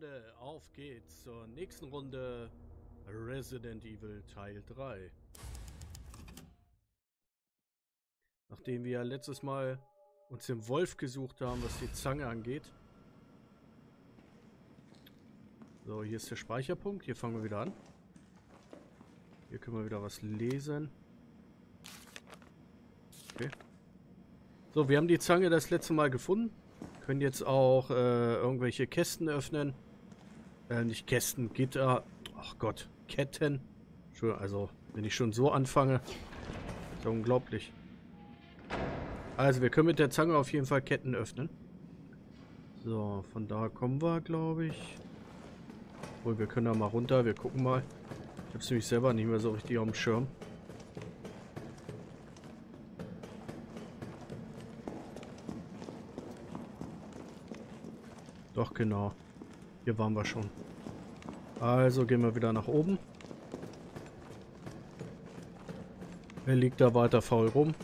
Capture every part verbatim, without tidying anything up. Horde, auf geht's zur nächsten Runde Resident Evil Teil drei. Nachdem wir letztes Mal uns den Wolf gesucht haben, was die Zange angeht. So, hier ist der Speicherpunkt. Hier fangen wir wieder an. Hier können wir wieder was lesen. Okay. So, wir haben die Zange das letzte Mal gefunden. Können jetzt auch äh, irgendwelche Kästen öffnen. Äh, nicht Kästen, Gitter. Ach Gott, Ketten. Also, wenn ich schon so anfange. Ist ja unglaublich. Also, wir können mit der Zange auf jeden Fall Ketten öffnen. So, von da kommen wir, glaube ich. Obwohl, wir können da mal runter. Wir gucken mal. Ich habe es nämlich selber nicht mehr so richtig auf dem Schirm. Doch, genau. Hier waren wir schon. Also gehen wir wieder nach oben. Er liegt da weiter faul rum.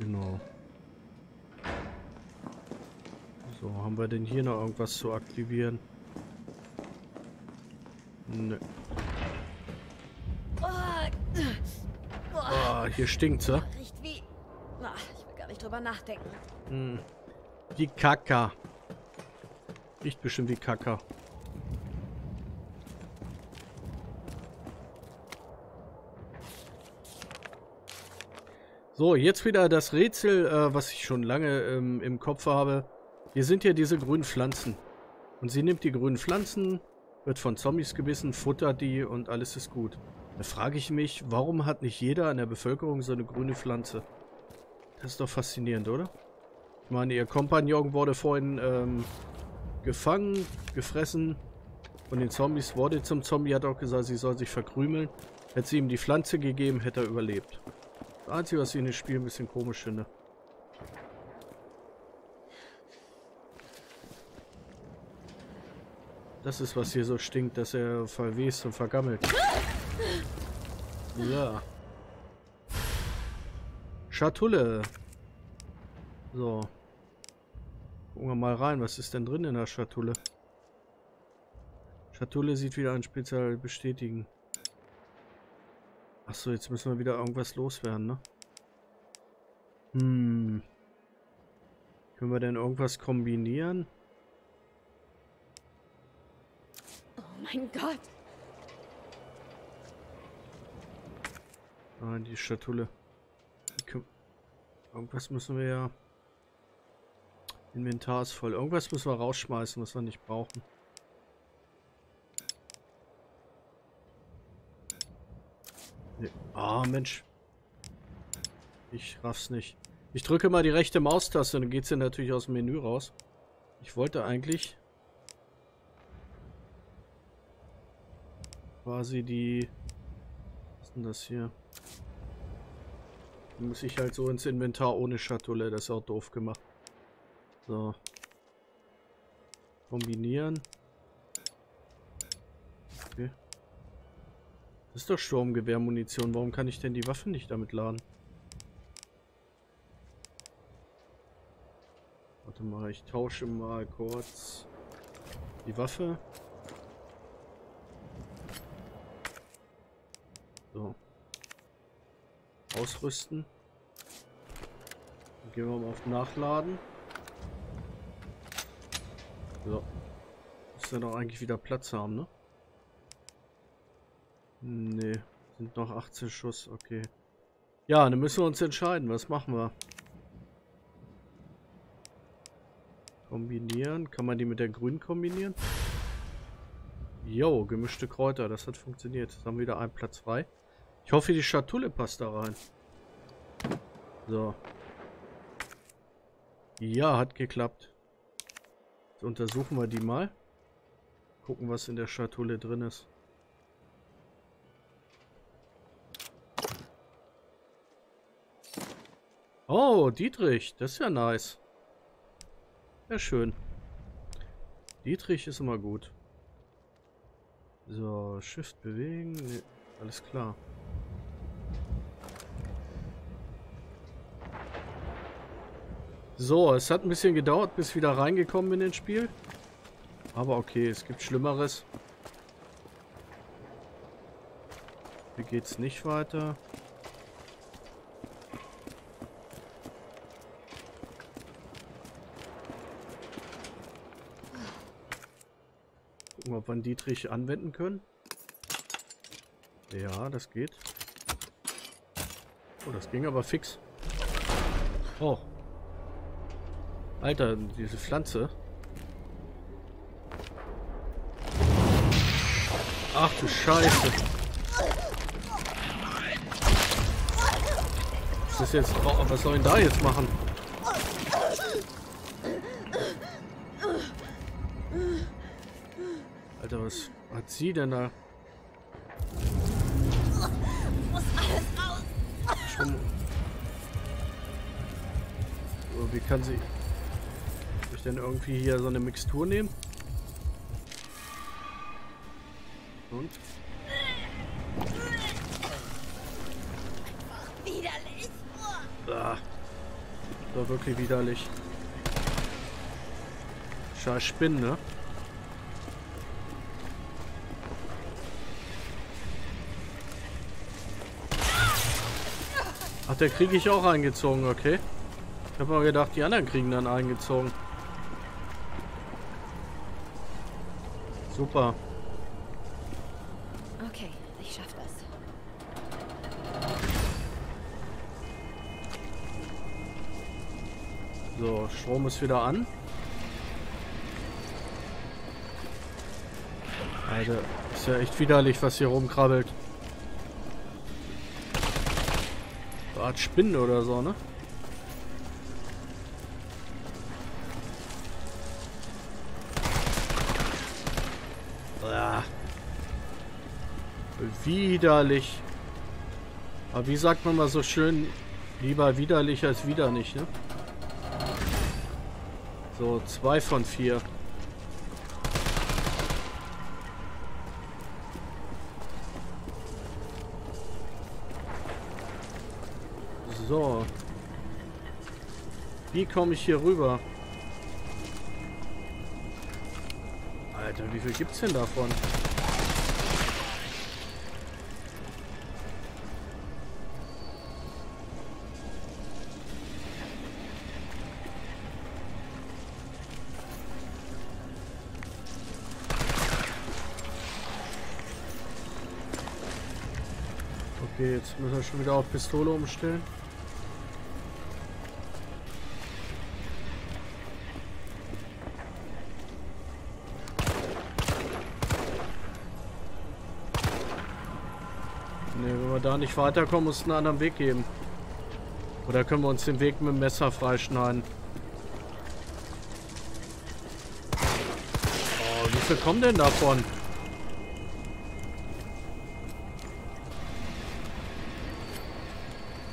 Genau. So, haben wir denn hier noch irgendwas zu aktivieren? Nö. Ah, hier stinkt's, ja? Drüber nachdenken. Hm. Die Kaka. Riecht bestimmt wie Kaka. So, jetzt wieder das Rätsel, äh, was ich schon lange ähm, im Kopf habe. Hier sind ja diese grünen Pflanzen. Und sie nimmt die grünen Pflanzen, wird von Zombies gebissen, futtert die und alles ist gut. Da frage ich mich, warum hat nicht jeder in der Bevölkerung so eine grüne Pflanze? Das ist doch faszinierend, oder? Ich meine, ihr Kompagnon wurde vorhin ähm, gefangen, gefressen. Von den Zombies wurde zum Zombie. Hat auch gesagt, sie soll sich verkrümeln. Hätte sie ihm die Pflanze gegeben, hätte er überlebt. Das Einzige, was ich in dem Spiel ein bisschen komisch finde. Das ist, was hier so stinkt, dass er verwest und vergammelt. Ja. Schatulle. So. Gucken wir mal rein. Was ist denn drin in der Schatulle? Schatulle sieht wieder ein Spezial bestätigen. Achso, jetzt müssen wir wieder irgendwas loswerden, ne? Hm. Können wir denn irgendwas kombinieren? Oh mein Gott. Ah, die Schatulle. Irgendwas müssen wir ja... Inventar ist voll. Irgendwas müssen wir rausschmeißen, was wir nicht brauchen. Nee. Ah, Mensch. Ich raff's nicht. Ich drücke mal die rechte Maustaste, dann geht's ja natürlich aus dem Menü raus. Ich wollte eigentlich... quasi die... Was ist denn das hier? Muss ich halt so ins Inventar ohne Schatulle. Das ist auch doof gemacht. So. Kombinieren. Okay. Das ist doch Sturmgewehrmunition. Warum kann ich denn die Waffen nicht damit laden? Warte mal, ich tausche mal kurz die Waffe. So. Ausrüsten. Dann gehen wir mal auf Nachladen. So. Muss ja doch eigentlich wieder Platz haben, ne? Ne. Sind noch achtzehn Schuss. Okay. Ja, dann müssen wir uns entscheiden. Was machen wir? Kombinieren. Kann man die mit der grünen kombinieren? Jo, gemischte Kräuter. Das hat funktioniert. Jetzt haben wir wieder einen Platz frei. Ich hoffe, die Schatulle passt da rein. So. Ja, hat geklappt. Jetzt untersuchen wir die mal. Gucken, was in der Schatulle drin ist. Oh, Dietrich. Das ist ja nice. Ja, schön. Dietrich ist immer gut. So, Shift bewegen. Nee, alles klar. So, es hat ein bisschen gedauert, bis ich wieder reingekommen bin in das Spiel. Aber okay, es gibt Schlimmeres. Hier geht's nicht weiter. Gucken wir, ob wir einen Dietrich anwenden können. Ja, das geht. Oh, das ging aber fix. Oh. Alter, diese Pflanze. Ach du Scheiße. Was ist jetzt? Oh, was soll ich denn da jetzt machen? Alter, was hat sie denn da? Wie kann sie... Kann ich denn irgendwie hier so eine Mixtur nehmen? Und? Widerlich! Ah, das war wirklich widerlich. Scheiß Spinnen, ne? Ach, der kriege ich auch eingezogen, okay. Ich habe mal gedacht, die anderen kriegen dann eingezogen. Super. Okay, ich schaff das. So, Strom ist wieder an. Alter, ist ja echt widerlich, was hier rumkrabbelt. So eine Art Spinne oder so, ne? Widerlich. Aber wie sagt man mal so schön, lieber widerlich als widerlich, ne? So, zwei von vier. So. Wie komme ich hier rüber? Alter, wie viel gibt's denn davon? Okay, jetzt müssen wir schon wieder auf Pistole umstellen. Ne, wenn wir da nicht weiterkommen, muss es einen anderen Weg geben. Oder können wir uns den Weg mit dem Messer freischneiden? Oh, wie viel kommen denn davon?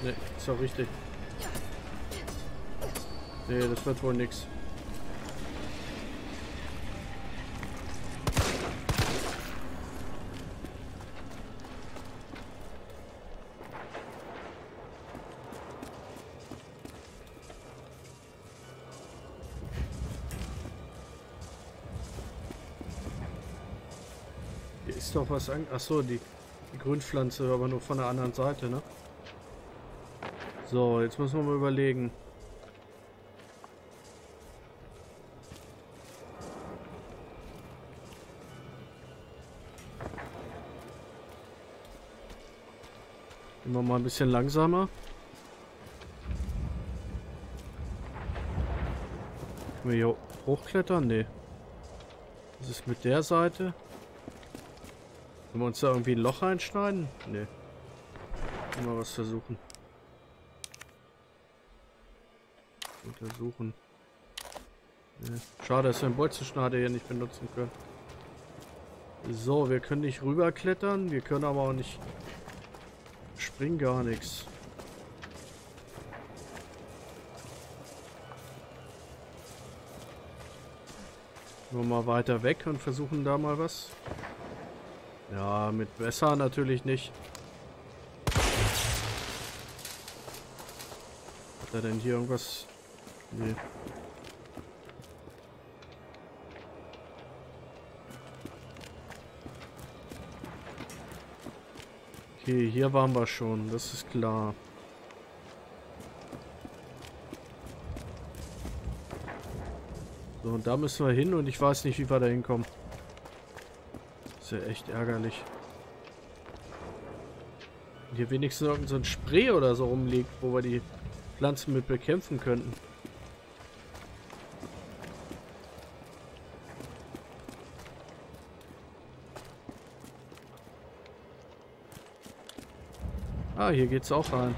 Ne, ist doch richtig. Ne, das wird wohl nix. Hier ist doch was an... Achso, die, die Grünpflanze, aber nur von der anderen Seite, ne? So, jetzt müssen wir mal überlegen. Gehen wir mal ein bisschen langsamer. Können wir hier hochklettern? Nee. Was ist mit der Seite? Können wir uns da irgendwie ein Loch einschneiden? Nee. Mal was versuchen. Untersuchen. Nee. Schade, dass wir den Bolzenschneider hier nicht benutzen können. So, wir können nicht rüberklettern, wir können aber auch nicht springen, gar nichts. Nur mal weiter weg und versuchen da mal was. Ja, mit Messer natürlich nicht. Hat er denn hier irgendwas? Nee. Okay, hier waren wir schon, das ist klar. So, und da müssen wir hin und ich weiß nicht, wie wir da hinkommen. Ist ja echt ärgerlich. Wenn hier wenigstens irgend so ein Spray oder so rumliegt, wo wir die Pflanzen mit bekämpfen könnten. Ah, hier geht's auch rein.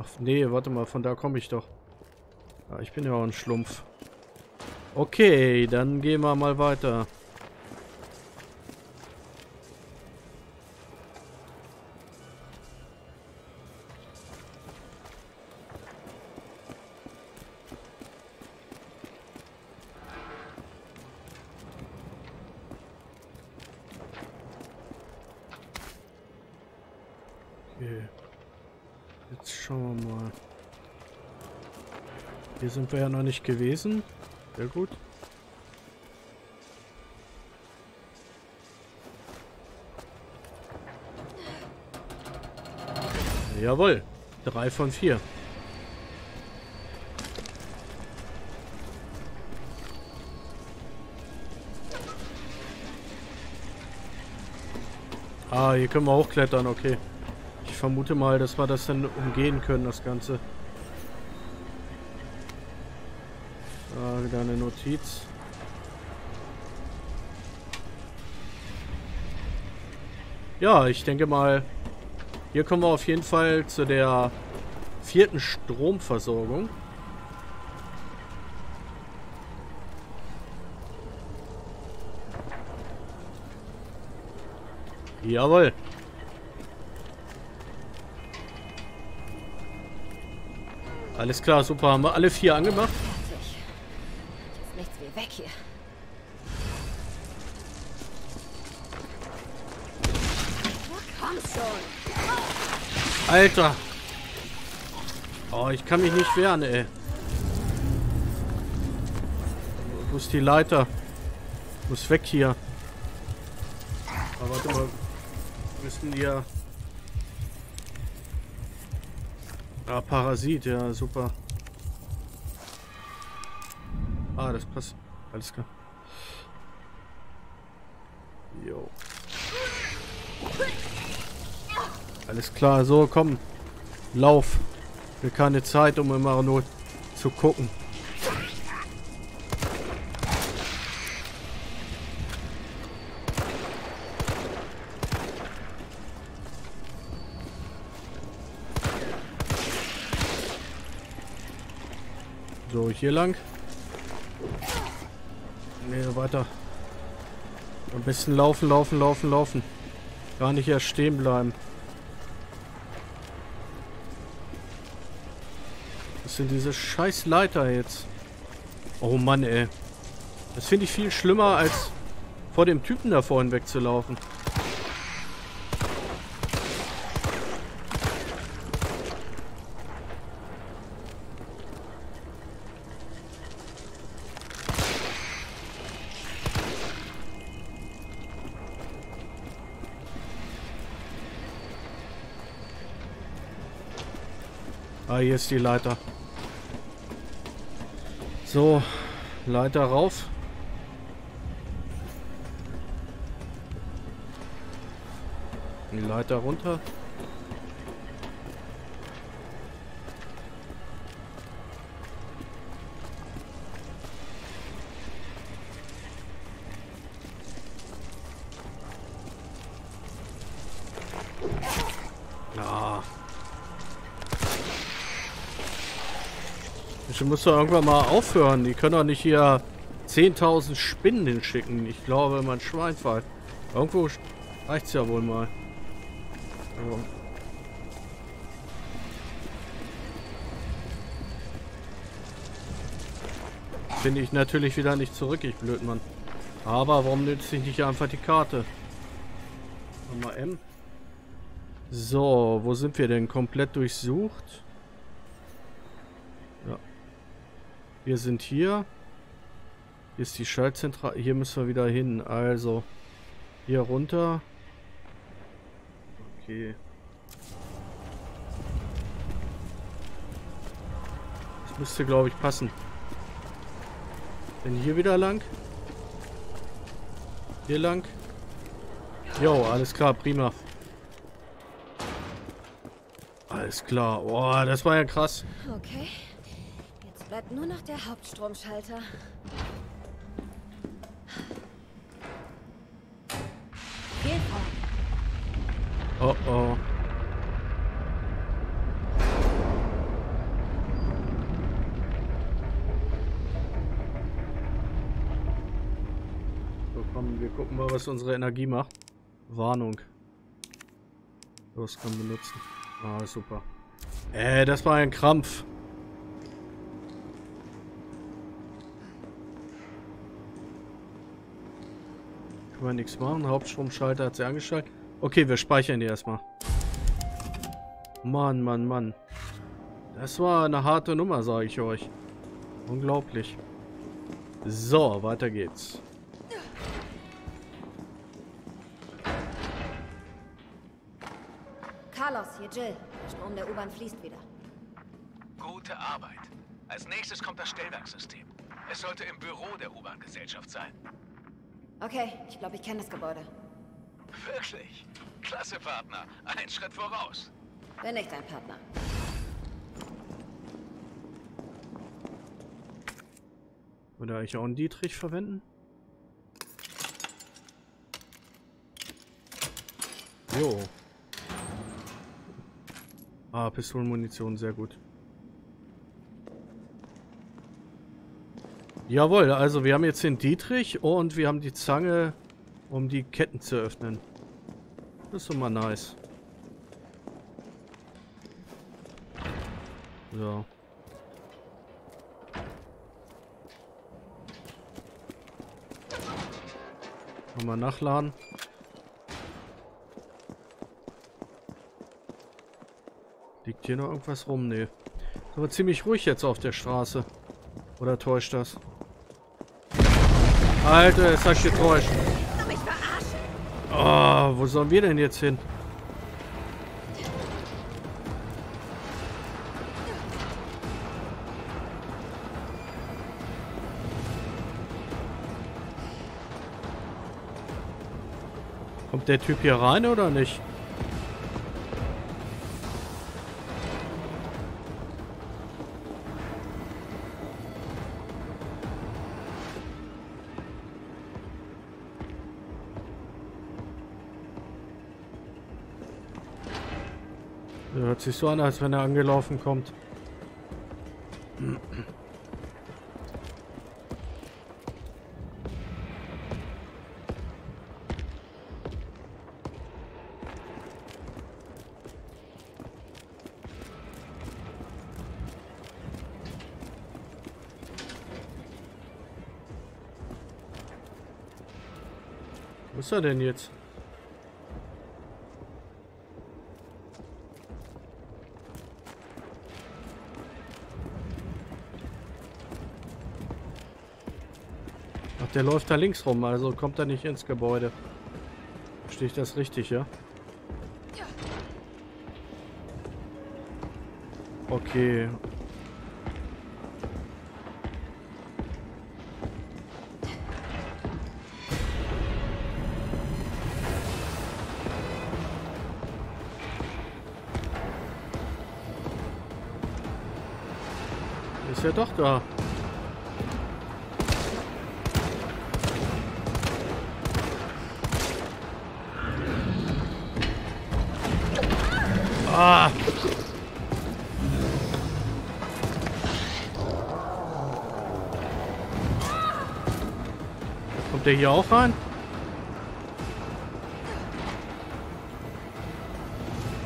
Ach nee, warte mal, von da komme ich doch. Ah, ich bin ja auch ein Schlumpf. Okay, dann gehen wir mal weiter. Sind wir ja noch nicht gewesen. Sehr gut. Jawohl. Drei von vier. Ah, hier können wir auch klettern, okay. Ich vermute mal, dass wir das dann umgehen können, das Ganze. Wieder eine Notiz. Ja, ich denke mal, hier kommen wir auf jeden Fall zu der vierten Stromversorgung. Jawohl. Alles klar, super. Haben wir alle vier angemacht? Weg hier. Alter. Oh, ich kann mich nicht wehren, ey. Wo ist die Leiter? Muss weg hier. Aber warte mal. Müssen wir... Ah, Parasit, ja, super. Ah, das passt. Alles klar. Jo. Alles klar, so, komm. Lauf. Wir haben keine Zeit, um immer nur zu gucken. So, hier lang. Nee, weiter. Am besten laufen, laufen, laufen, laufen. Gar nicht erst stehen bleiben. Was sind diese scheiß Leiter jetzt? Oh Mann, ey. Das finde ich viel schlimmer, als vor dem Typen da vorhin wegzulaufen. Ah, hier ist die Leiter. So, Leiter rauf. Die Leiter runter. Ich muss doch irgendwann mal aufhören. Die können doch nicht hier zehntausend Spinnen hinschicken. Ich glaube, mein Schweinfall. Irgendwo reicht es ja wohl mal. Also. Finde ich natürlich wieder nicht zurück, ich Blödmann. Aber warum nützt sich nicht einfach die Karte? Nochmal M. So, wo sind wir denn? Komplett durchsucht. Wir sind hier. Hier ist die Schaltzentrale. Hier müssen wir wieder hin. Also hier runter. Okay. Das müsste, glaube ich, passen. Denn hier wieder lang. Hier lang. Jo, alles klar, prima. Alles klar. Boah, das war ja krass. Okay. Jetzt bleibt nur noch der Hauptstromschalter. Oh oh. So, komm, wir gucken mal, was unsere Energie macht. Warnung. Das kann man benutzen. Ah, super. Äh, das war ein Krampf. Können wir nichts machen. Hauptstromschalter hat sie angeschaltet. Okay, wir speichern die erstmal. Mann, Mann, Mann. Das war eine harte Nummer, sage ich euch. Unglaublich. So, weiter geht's. Carlos, hier Jill. Der Strom der U-Bahn fließt wieder. Gute Arbeit. Als nächstes kommt das Stellwerkssystem. Es sollte im Büro der U-Bahn-Gesellschaft sein. Okay, ich glaube, ich kenne das Gebäude. Wirklich? Klasse, Partner. Ein Schritt voraus. Bin nicht dein Partner. Oder ich auch einen Dietrich verwenden? Jo. Ah, Pistolenmunition, sehr gut. Jawohl, also wir haben jetzt den Dietrich und wir haben die Zange, um die Ketten zu öffnen. Das ist doch mal nice. So. Nochmal nachladen. Liegt hier noch irgendwas rum? Nee. Ist aber ziemlich ruhig jetzt auf der Straße. Oder täuscht das? Alter, es hat getäuscht. Oh, wo sollen wir denn jetzt hin? Kommt der Typ hier rein oder nicht? Hört sich so an, als wenn er angelaufen kommt. Wo ist er denn jetzt? Der läuft da links rum, also kommt er nicht ins Gebäude. Verstehe ich das richtig, ja? Okay. Ist ja doch da. Ah. Kommt der hier auch rein?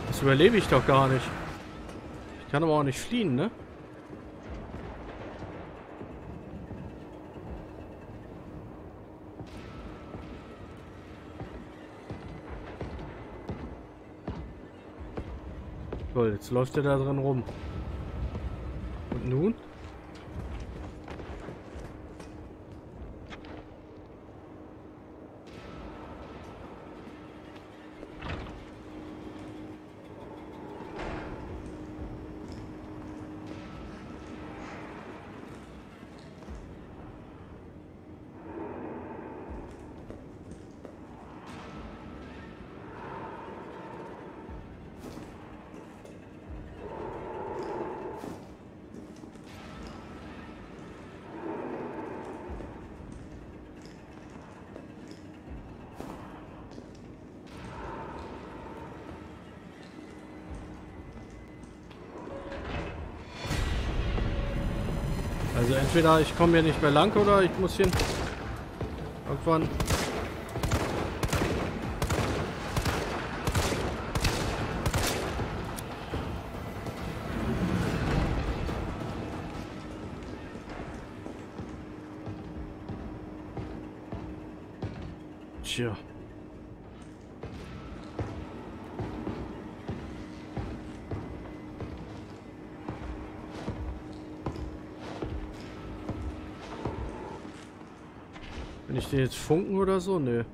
Das überlebe ich doch gar nicht. Ich kann aber auch nicht fliehen, ne? Jetzt läuft er da drin rum. Und nun? Also entweder ich komme hier nicht mehr lang oder ich muss hier irgendwann... Tja. Bin ich den jetzt funken oder so? Nö.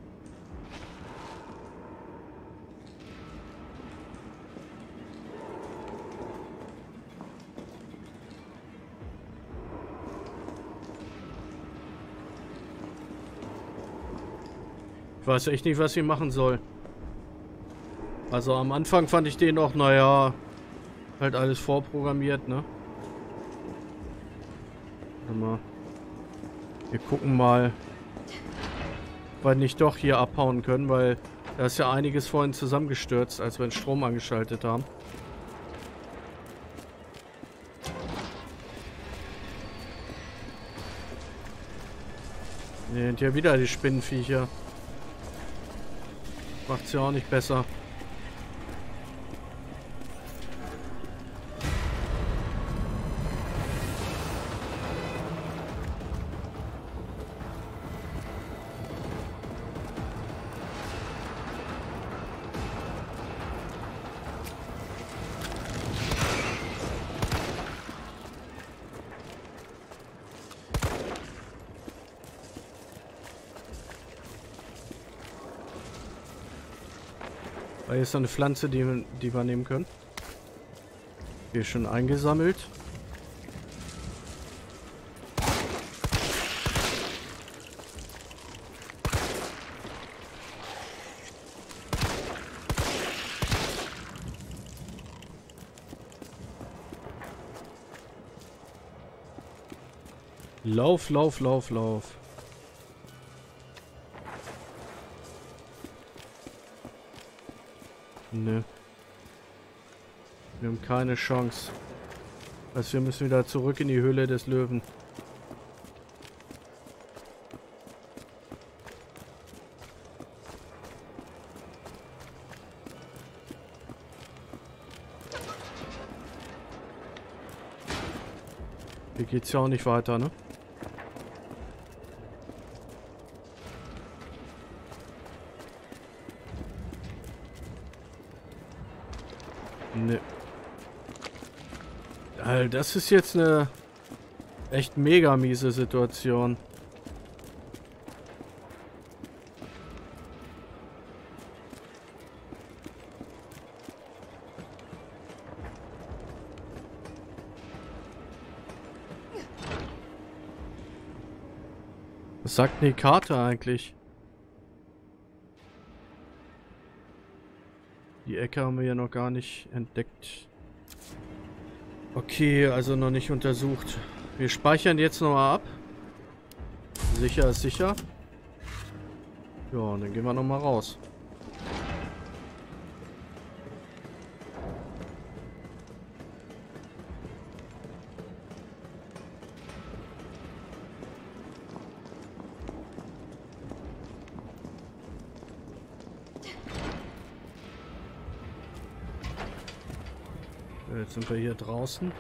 Ich weiß echt nicht, was ich machen soll. Also am Anfang fand ich den auch, naja, halt alles vorprogrammiert, ne? Warte mal. Wir gucken mal, weil nicht doch hier abhauen können, weil da ist ja einiges vorhin zusammengestürzt, als wir den Strom angeschaltet haben. Hier sind ja wieder die Spinnenviecher. Macht's ja auch nicht besser. Hier ist noch eine Pflanze, die, die wir nehmen können. Hier schon eingesammelt. Lauf, lauf, lauf, lauf. Nö. Wir haben keine Chance. Also wir müssen wieder zurück in die Höhle des Löwen. Hier geht's ja auch nicht weiter, ne? Das ist jetzt eine echt mega miese Situation. Was sagt die Karte eigentlich? Die Ecke haben wir ja noch gar nicht entdeckt. Okay, also noch nicht untersucht. Wir speichern jetzt nochmal ab. Sicher ist sicher. Ja, und dann gehen wir nochmal raus. Jetzt sind wir hier draußen.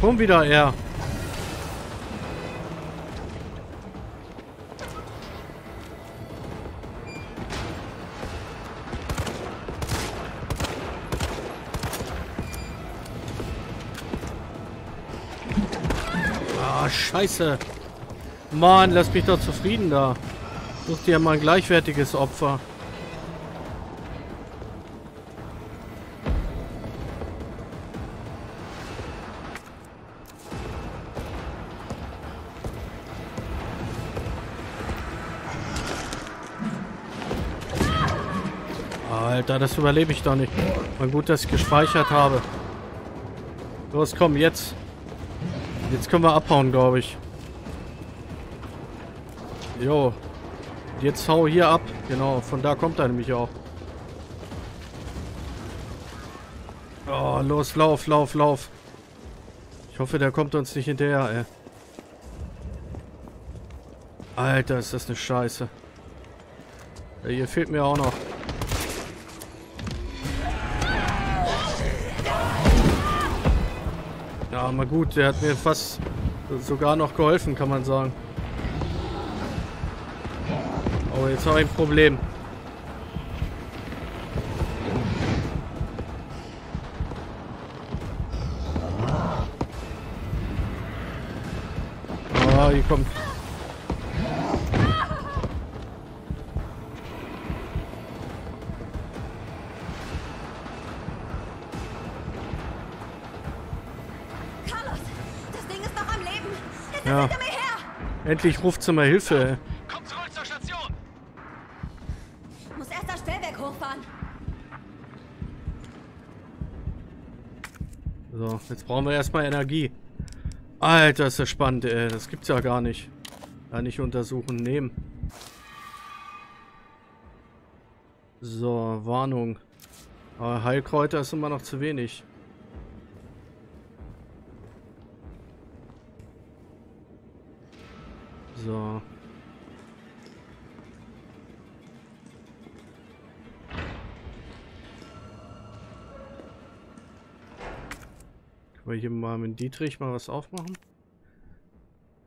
Schon wieder er. Ah, Scheiße. Mann, lass mich doch zufrieden da. Such dir mal ein gleichwertiges Opfer. Alter, das überlebe ich doch nicht. Mal gut, dass ich gespeichert habe. Los, komm, jetzt. Jetzt können wir abhauen, glaube ich. Jo, Jetzt hau hier ab. Genau, von da kommt er nämlich auch. Oh, los, lauf, lauf, lauf. Ich hoffe, der kommt uns nicht hinterher, ey. Alter, ist das eine Scheiße. Ja, hier fehlt mir auch noch. Ja, mal gut, der hat mir fast sogar noch geholfen, kann man sagen. Aber jetzt habe ich ein Problem. Ah, hier kommt. Carlos, das Ding ist noch am Leben. Jetzt ja. Hinter mir her. Endlich ruft sie mal Hilfe. So, jetzt brauchen wir erstmal Energie. Alter, ist das spannend, ey. Das gibt's ja gar nicht. Ja, nicht untersuchen, nehmen. So, Warnung. Aber Heilkräuter ist immer noch zu wenig. So. Wollen wir hier mal mit Dietrich mal was aufmachen?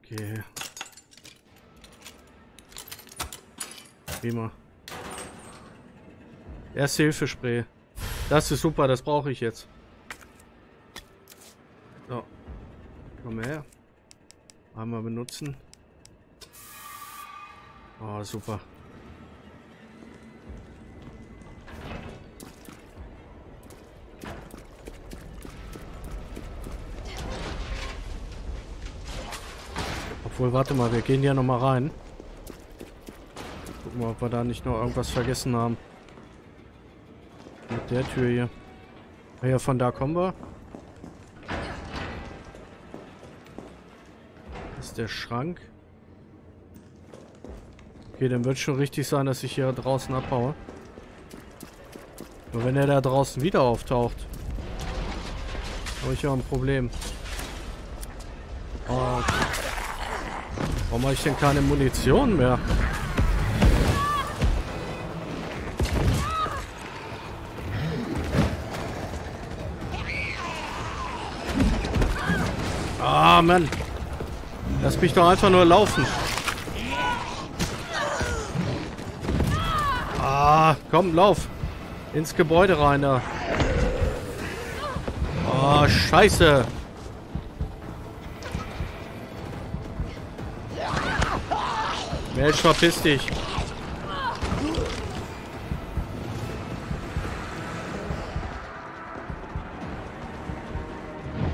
Okay. Prima. Erste Hilfespray. Das ist super, das brauche ich jetzt. So. Komm her. Einmal benutzen. Oh, super. Obwohl, warte mal, wir gehen ja noch mal rein. Gucken wir, ob wir da nicht noch irgendwas vergessen haben. Mit der Tür hier. Ja, von da kommen wir. Das ist der Schrank. Okay, dann wird es schon richtig sein, dass ich hier draußen abhaue. Aber wenn er da draußen wieder auftaucht, habe ich ja ein Problem. Oh, okay. Warum habe ich denn keine Munition mehr? Ah, Mann. Lass mich doch einfach nur laufen. Ah, komm, lauf. Ins Gebäude rein da. Ah, Scheiße. Mensch, verpiss dich.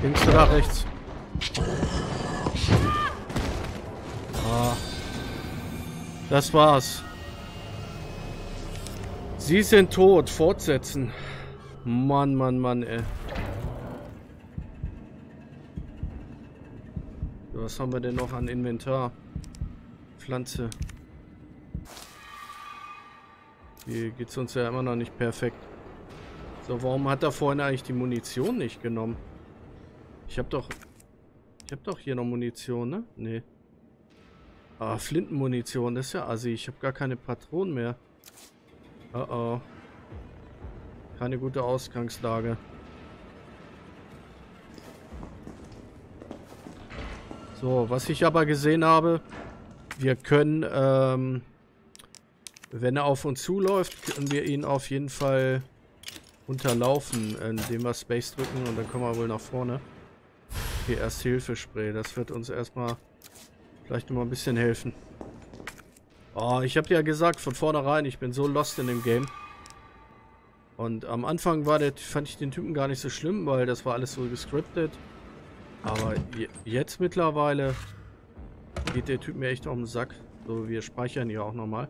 Links oder rechts? Ah. Das war's. Sie sind tot. Fortsetzen. Mann, Mann, Mann, ey. Was haben wir denn noch an Inventar? Pflanze. Hier geht es uns ja immer noch nicht perfekt. So, warum hat er vorhin eigentlich die Munition nicht genommen? Ich habe doch... Ich habe doch hier noch Munition, ne? Nee. Ah, Flintenmunition, das ist ja assi. Ich habe gar keine Patronen mehr. Oh oh. Keine gute Ausgangslage. So, was ich aber gesehen habe... Wir können, ähm, wenn er auf uns zuläuft, können wir ihn auf jeden Fall unterlaufen, indem wir Space drücken und dann kommen wir wohl nach vorne. Okay, Erste-Hilfe-Spray, das wird uns erstmal vielleicht nochmal ein bisschen helfen. Oh, ich habe ja gesagt, von vornherein, ich bin so lost in dem Game. Und am Anfang war der, fand ich den Typen gar nicht so schlimm, weil das war alles so gescriptet. Aber jetzt mittlerweile... geht der Typ mir echt auf den Sack. So, wir speichern hier auch nochmal.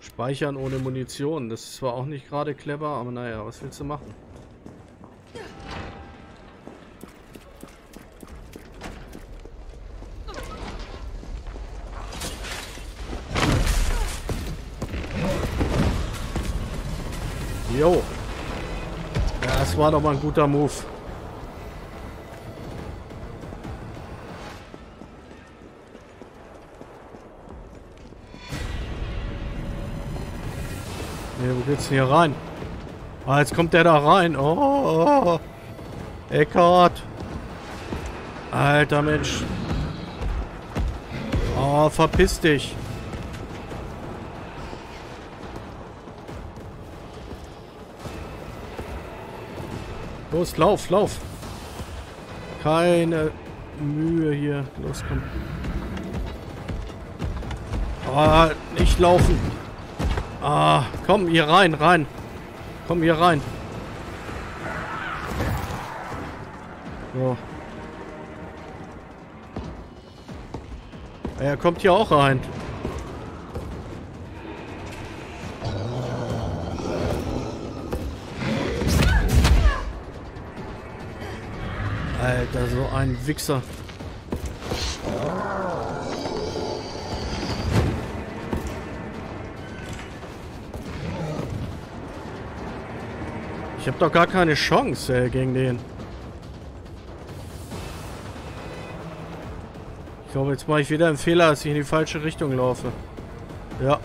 Speichern ohne Munition. Das ist zwar auch nicht gerade clever, aber naja, was willst du machen? Jo. Ja, das war doch mal ein guter Move. Ne, wo geht's denn hier rein? Ah, jetzt kommt der da rein. Oh, oh. Eckart. Alter Mensch. Oh, verpiss dich. Los, lauf, lauf. Keine Mühe hier. Los, komm. Ah, nicht laufen. Ah, komm hier rein, rein. Komm hier rein. So. Er kommt hier auch rein. Alter, so ein Wichser. Ich hab doch gar keine Chance, ey, gegen den. Ich glaube, jetzt mache ich wieder einen Fehler, dass ich in die falsche Richtung laufe. Ja.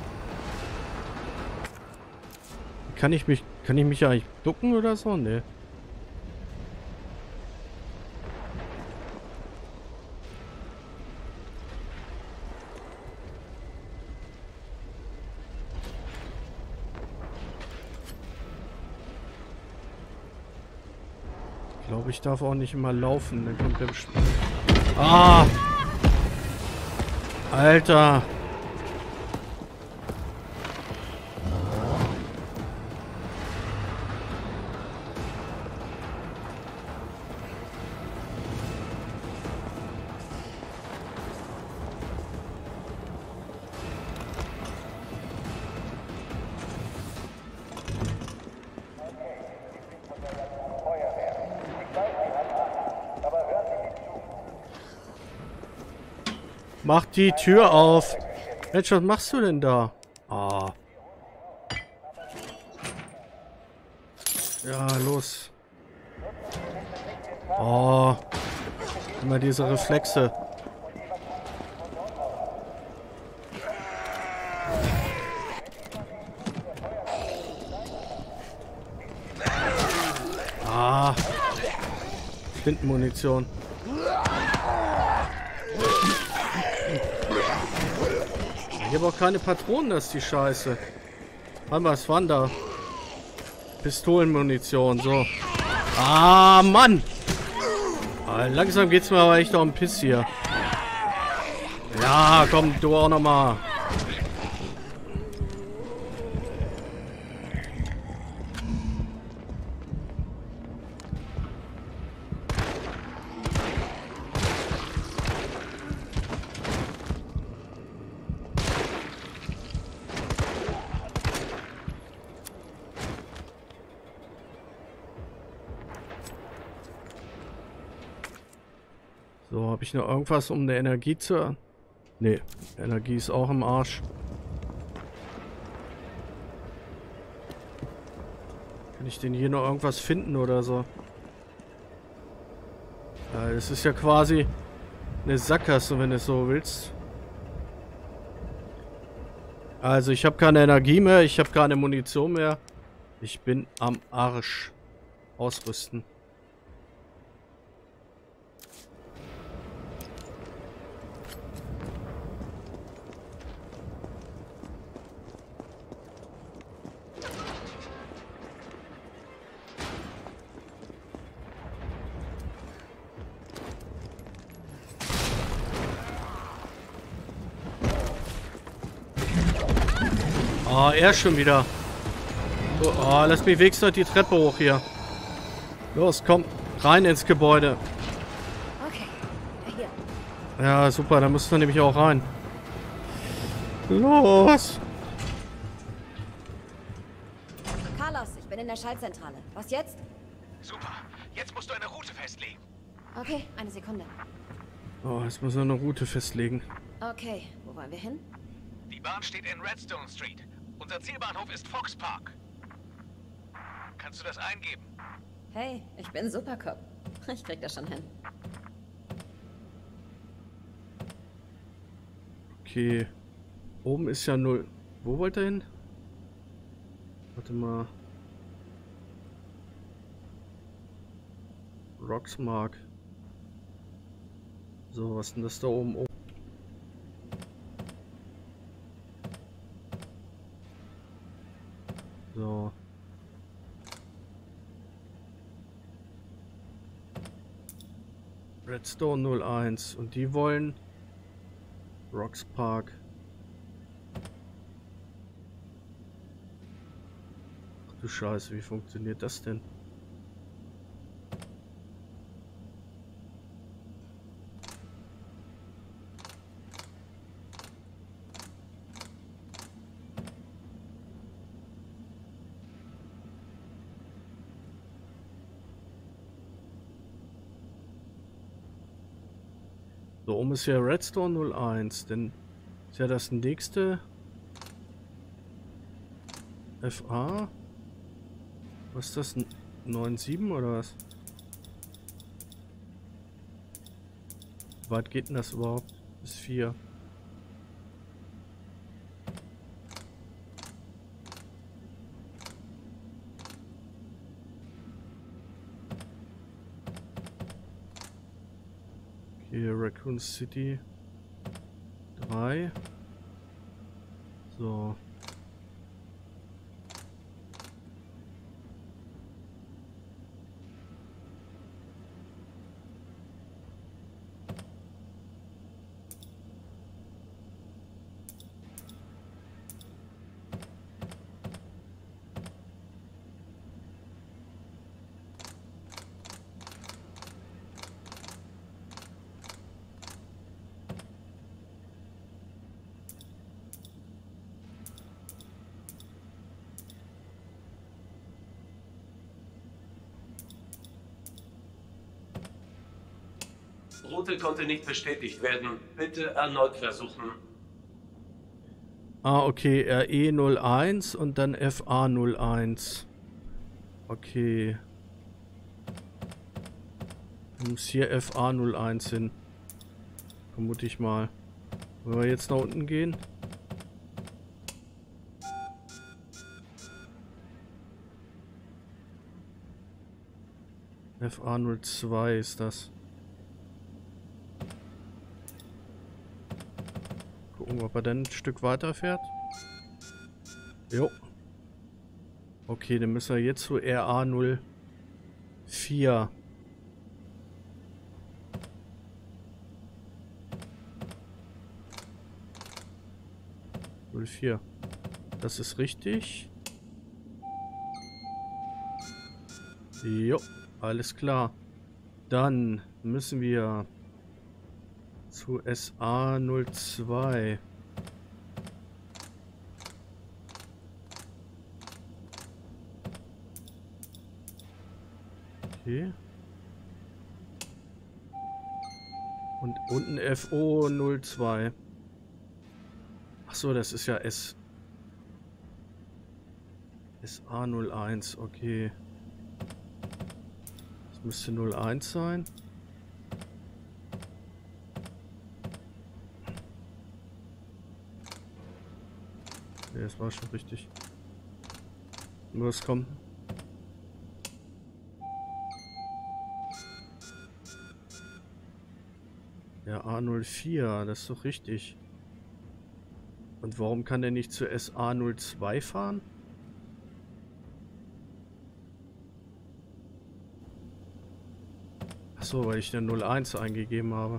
Kann ich mich, kann ich mich eigentlich ducken oder so? Nee. Ich darf auch nicht immer laufen, dann kommt der Spiel. Ah! Alter! Mach die Tür auf. Mensch, was machst du denn da? Ah. Ja, los. Oh. Immer diese Reflexe. Ah. Flintenmunition. Ich habe auch keine Patronen, das ist die Scheiße. Warte mal, was waren da? Pistolenmunition, so. Ah, Mann! Langsam geht's mir aber echt auf den Piss hier. Ja, komm, du auch nochmal. So, habe ich noch irgendwas, um eine Energie zu... Ne, Energie ist auch im Arsch. Kann ich denn hier noch irgendwas finden oder so? Ja, das ist ja quasi eine Sackgasse, wenn du es so willst. Also, ich habe keine Energie mehr, ich habe keine Munition mehr. Ich bin am Arsch. Ausrüsten. Oh, er schon wieder. So, oh, lass mich wenigstens die Treppe hoch hier. Los, komm. Rein ins Gebäude. Okay. Ja, super. Da müssen wir nämlich auch rein. Los. Carlos, ich bin in der Schaltzentrale. Was jetzt? Super. Jetzt musst du eine Route festlegen. Okay, eine Sekunde. Oh, jetzt müssen wir eine Route festlegen. Okay, wo wollen wir hin? Die Bahn steht in Redstone Street. Unser Zielbahnhof ist Fox Park. Kannst du das eingeben? Hey, ich bin Supercop. Ich krieg das schon hin. Okay. Oben ist ja null. Wo wollt ihr hin? Warte mal. Rocksmark. So, was ist denn das da oben? Oh. So. Redstone null eins. Und die wollen Fox Park. Ach du Scheiße, wie funktioniert das denn? So, um ist ja Redstone null eins, denn ist ja das nächste F A. Was ist das? neun sieben oder was? Wie weit geht denn das überhaupt? Bis vier. Hier Raccoon City drei. So. Route konnte nicht bestätigt werden. Bitte erneut versuchen. Ah, okay. R E null eins und dann F A null eins. Okay. Ich muss hier F A null eins hin. Vermute ich mal. Wollen wir jetzt nach unten gehen? F A null zwei ist das. Ob er dann ein Stück weiter fährt. Jo. Okay, dann müssen wir jetzt zu R A null vier. null vier. Das ist richtig. Jo, alles klar. Dann müssen wir zu S A null zwei. Okay. Und unten F O null zwei. Achso, das ist ja S. S A null eins, okay. Das müsste null eins sein. Ja, das war schon richtig. Los, komm. Ja, A null vier, das ist doch richtig. Und warum kann der nicht zu S A null zwei fahren? Achso, weil ich den null eins eingegeben habe.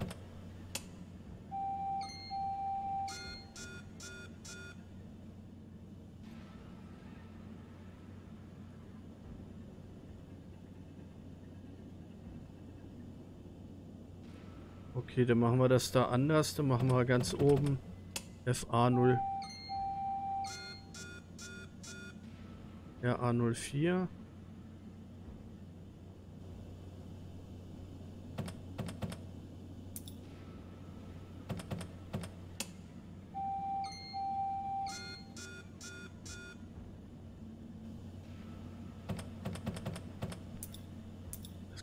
Okay, dann machen wir das da anders. Dann machen wir ganz oben F A null. R A null vier.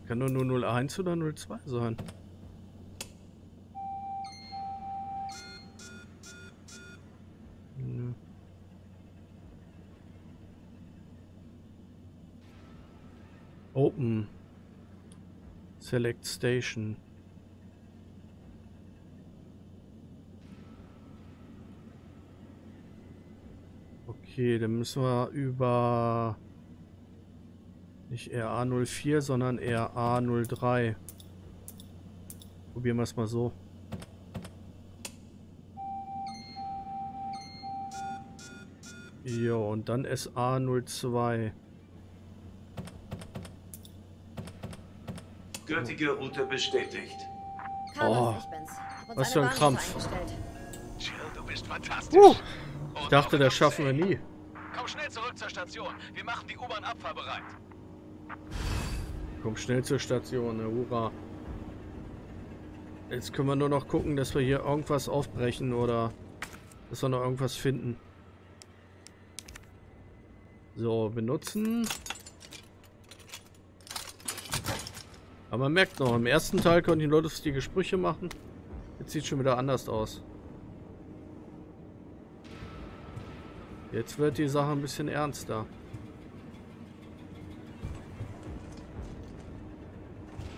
Kann doch nur null eins oder null zwei sein. Nö. Open. Select Station. Okay, dann müssen wir über nicht R A null vier, sondern R A null drei. Probieren wir es mal so. Jo, und dann S A null zwei. Gültige Route bestätigt. Oh, was für ein Krampf. Jill, du bist fantastisch. Uh. Ich dachte, das schaffen wir nie. Komm schnell zurück zur Station. Wir machen die U-Bahn abfahrbereit. Komm schnell zur Station, hurra. Jetzt können wir nur noch gucken, dass wir hier irgendwas aufbrechen oder dass wir noch irgendwas finden. So, benutzen. Aber man merkt noch, im ersten Teil konnten die Leute lustige Sprüche machen. Jetzt sieht es schon wieder anders aus. Jetzt wird die Sache ein bisschen ernster.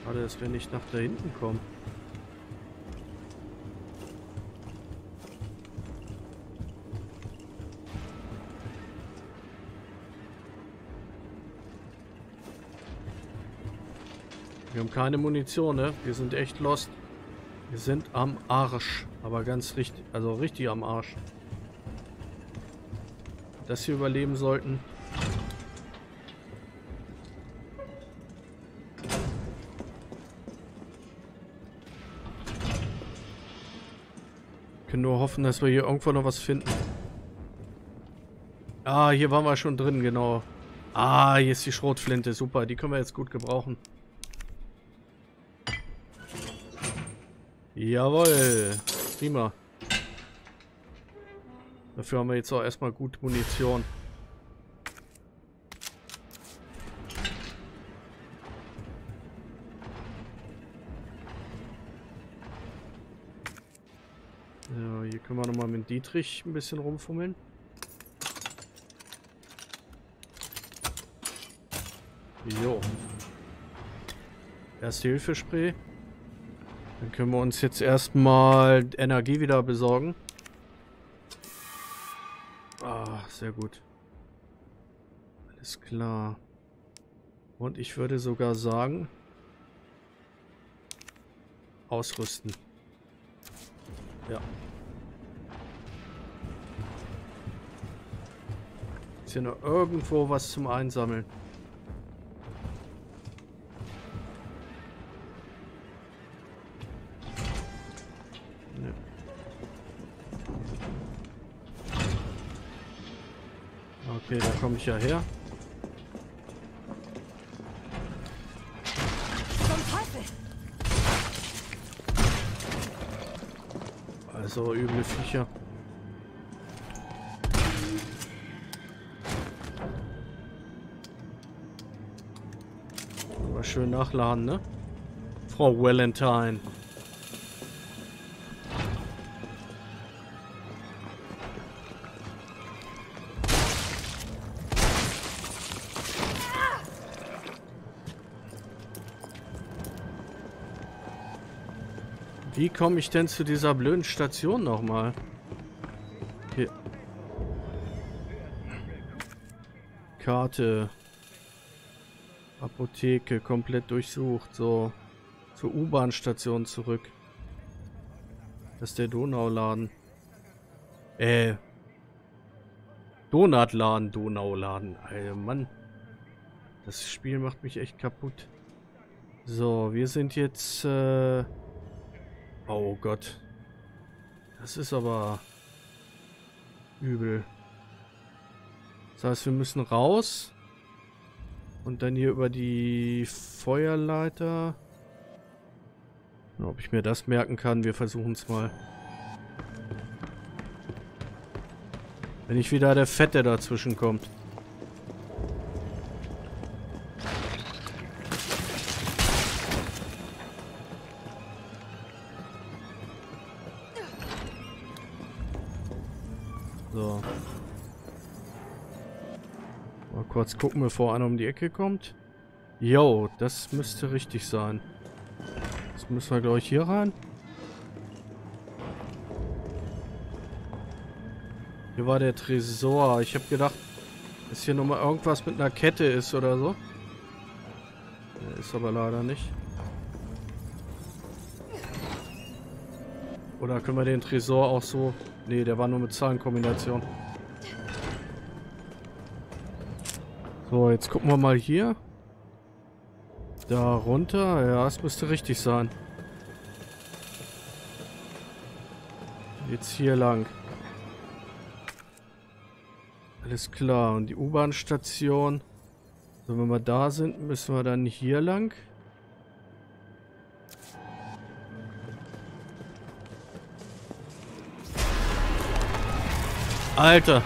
Schade, dass wir nicht nach da hinten kommen. Wir haben keine Munition, ne? Wir sind echt lost. Wir sind am Arsch. Aber ganz richtig, also richtig am Arsch. Dass wir überleben sollten. Wir können nur hoffen, dass wir hier irgendwo noch was finden. Ah, hier waren wir schon drin, genau. Ah, hier ist die Schrotflinte, super. Die können wir jetzt gut gebrauchen. Jawohl, prima. Dafür haben wir jetzt auch erstmal gut Munition. So, hier können wir nochmal mit Dietrich ein bisschen rumfummeln. Jo. Erste-Hilfe-Spray. Dann können wir uns jetzt erstmal Energie wieder besorgen. Sehr gut. Alles klar. Und ich würde sogar sagen, ausrüsten. Ja. Ist hier noch irgendwo was zum Einsammeln? Okay, da komme ich ja her. Also üble Viecher. Mal schön nachladen, ne? Frau Valentine. Wie komme ich denn zu dieser blöden Station nochmal? Okay. Karte. Apotheke, komplett durchsucht. So. Zur U-Bahn-Station zurück. Das ist der Donauladen. Äh. Donutladen, Donauladen. Alter Mann. Das Spiel macht mich echt kaputt. So, wir sind jetzt, äh... oh Gott. Das ist aber übel. Das heißt, wir müssen raus. Und dann hier über die Feuerleiter. Ob ich mir das merken kann, wir versuchen es mal. Wenn nicht wieder der Fette dazwischen kommt. So. Mal kurz gucken, bevor einer um die Ecke kommt. Jo, das müsste richtig sein. Jetzt müssen wir, glaube ich, hier rein. Hier war der Tresor. Ich habe gedacht, dass hier nochmal irgendwas mit einer Kette ist oder so. Ist aber leider nicht. Oder können wir den Tresor auch so... Ne, der war nur mit Zahlenkombination. So, jetzt gucken wir mal hier. Da runter. Ja, es müsste richtig sein. Jetzt hier lang. Alles klar. Und die U-Bahn-Station. So, wenn wir da sind, müssen wir dann hier lang. Alter!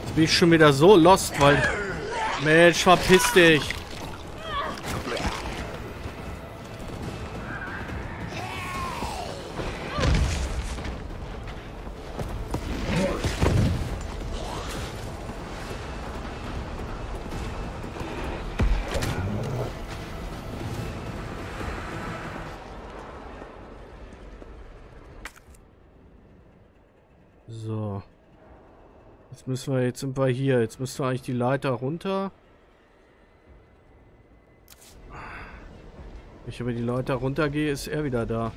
Jetzt bin ich schon wieder so lost, weil... Mensch, verpiss dich! So. Jetzt müssen wir, jetzt sind wir hier. Jetzt müssen wir eigentlich die Leiter runter. Wenn ich über die Leiter runtergehe, ist er wieder da.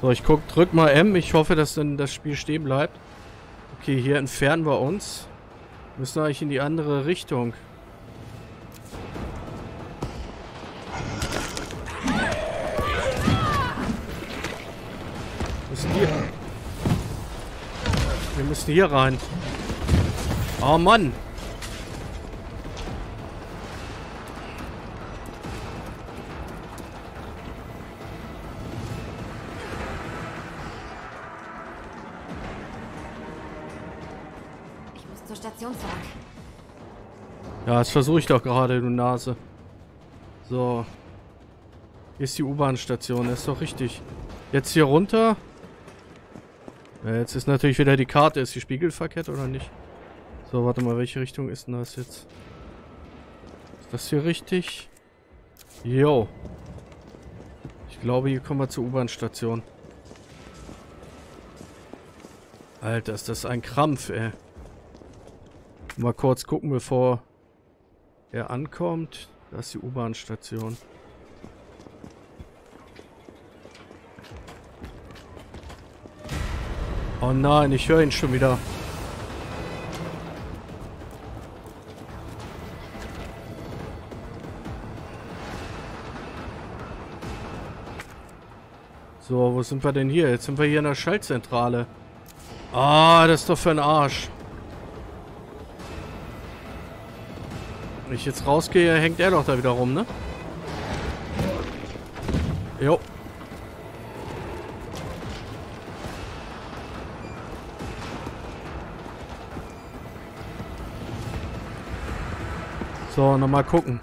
So, ich guck, drück mal M. Ich hoffe, dass dann das Spiel stehen bleibt. Okay, hier entfernen wir uns. Müssen wir eigentlich in die andere Richtung. Müssen hier. Wir müssen hier rein. Oh Mann! Ja, das versuche ich doch gerade, du Nase. So. Hier ist die U-Bahn-Station, das ist doch richtig. Jetzt hier runter. Ja, jetzt ist natürlich wieder die Karte. Ist die spiegelverkehrt oder nicht? So, warte mal, welche Richtung ist denn das jetzt? Ist das hier richtig? Jo. Ich glaube, hier kommen wir zur U-Bahn-Station. Alter, ist das ein Krampf, ey. Mal kurz gucken, bevor er ankommt. Da ist die U-Bahn-Station. Oh nein, ich höre ihn schon wieder. So, wo sind wir denn hier? Jetzt sind wir hier in der Schaltzentrale. Ah, das ist doch für ein Arsch. Wenn ich jetzt rausgehe, hängt er doch da wieder rum, ne? Jo. So, nochmal gucken.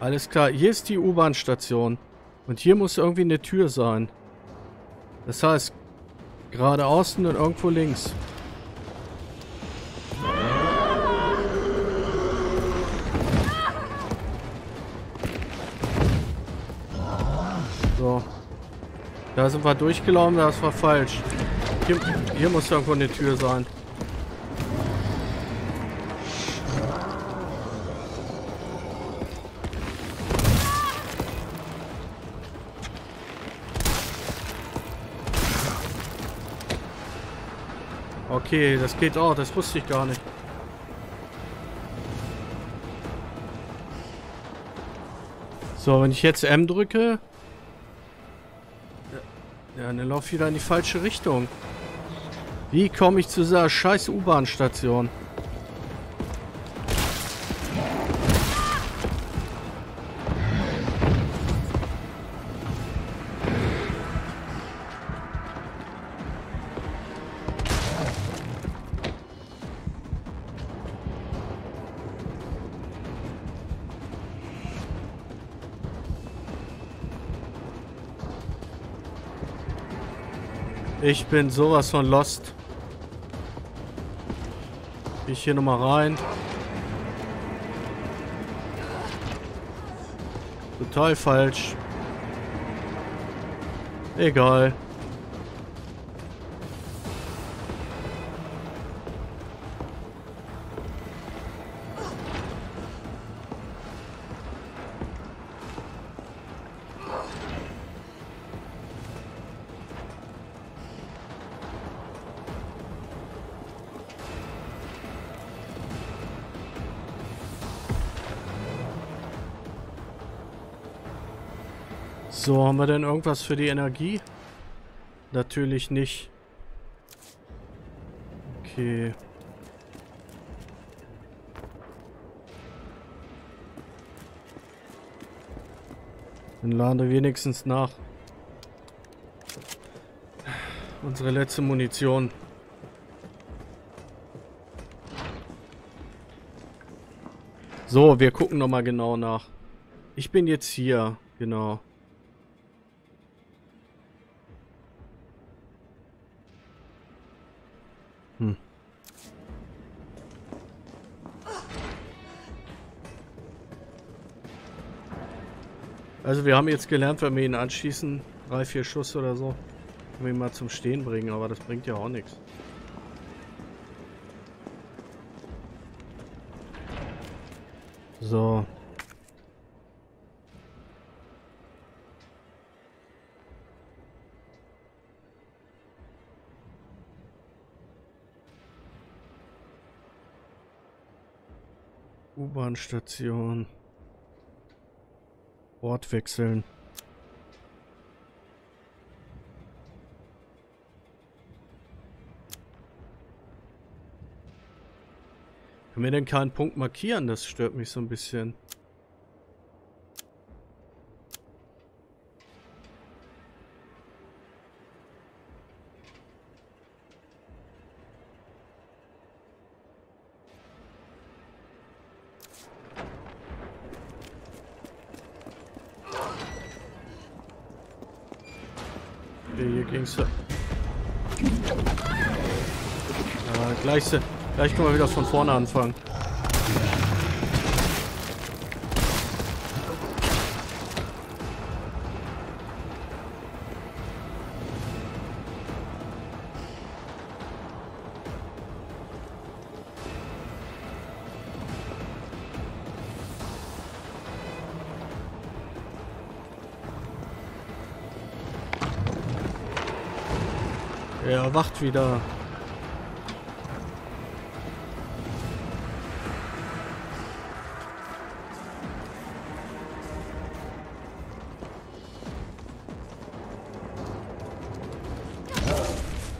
Alles klar, hier ist die U-Bahn-Station. Und hier muss irgendwie eine Tür sein. Das heißt, gerade außen und irgendwo links. Da sind wir durchgelaufen, das war falsch. Hier, hier muss irgendwo eine Tür sein. Okay, das geht auch, das wusste ich gar nicht. So, wenn ich jetzt M drücke... Ja, dann laufe ich wieder in die falsche Richtung. Wie komme ich zu dieser scheiß U-Bahn-Station? Ich bin sowas von lost. Geh ich hier nochmal rein. Total falsch. Egal. So, haben wir denn irgendwas für die Energie? Natürlich nicht. Okay. Dann laden wir wenigstens nach. Unsere letzte Munition. So, wir gucken nochmal genau nach. Ich bin jetzt hier, genau. Hm. Also wir haben jetzt gelernt, wenn wir ihn anschießen, drei, vier Schuss oder so, wenn wir ihn mal zum Stehen bringen, aber das bringt ja auch nichts. So. U-Bahn-Station. Ort wechseln. Können wir denn keinen Punkt markieren? Das stört mich so ein bisschen. Gleich, gleich können wir wieder von vorne anfangen. Er erwacht wieder.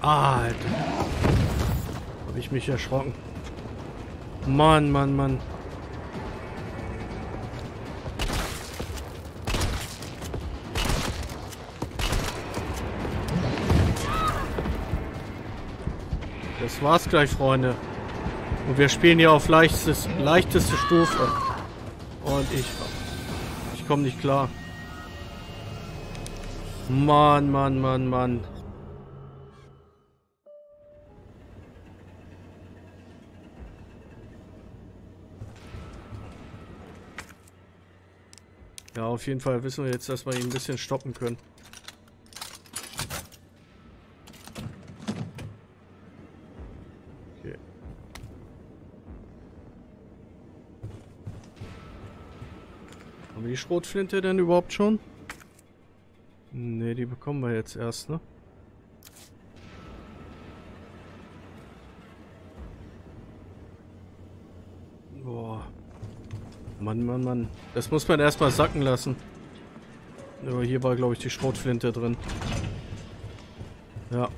Alter. Hab ich mich erschrocken. Mann, Mann, Mann. Das war's gleich, Freunde. Und wir spielen hier auf leichtes, leichteste Stufe. Und ich... Ich komme nicht klar. Mann, Mann, Mann, Mann. Ja, auf jeden Fall wissen wir jetzt, dass wir ihn ein bisschen stoppen können. Okay. Haben wir die Schrotflinte denn überhaupt schon? Ne, die bekommen wir jetzt erst, ne? Mann, Mann, Mann. Das muss man erstmal sacken lassen. Aber hier war, glaube ich, die Schrotflinte drin. Ja.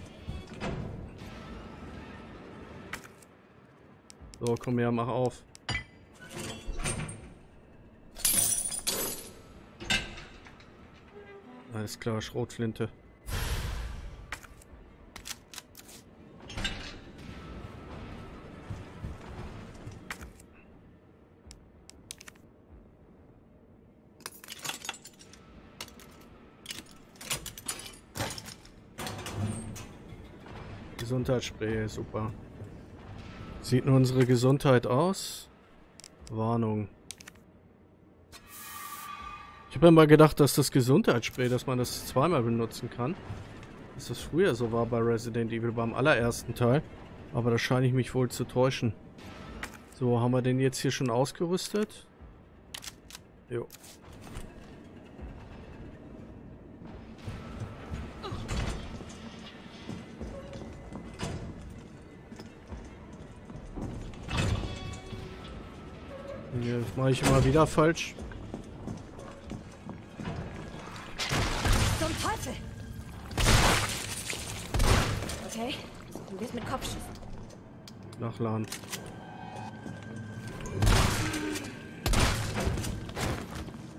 So, komm her, mach auf. Alles klar, Schrotflinte. Gesundheitsspray, super. Sieht nur unsere Gesundheit aus? Warnung. Ich habe immer gedacht, dass das Gesundheitsspray, dass man das zweimal benutzen kann. Dass das früher so war bei Resident Evil, beim allerersten Teil. Aber da scheine ich mich wohl zu täuschen. So, haben wir den jetzt hier schon ausgerüstet? Jo. Hier mache ich immer wieder falsch. Okay, versuchen wir es mit Kopfschüssen. Nachladen.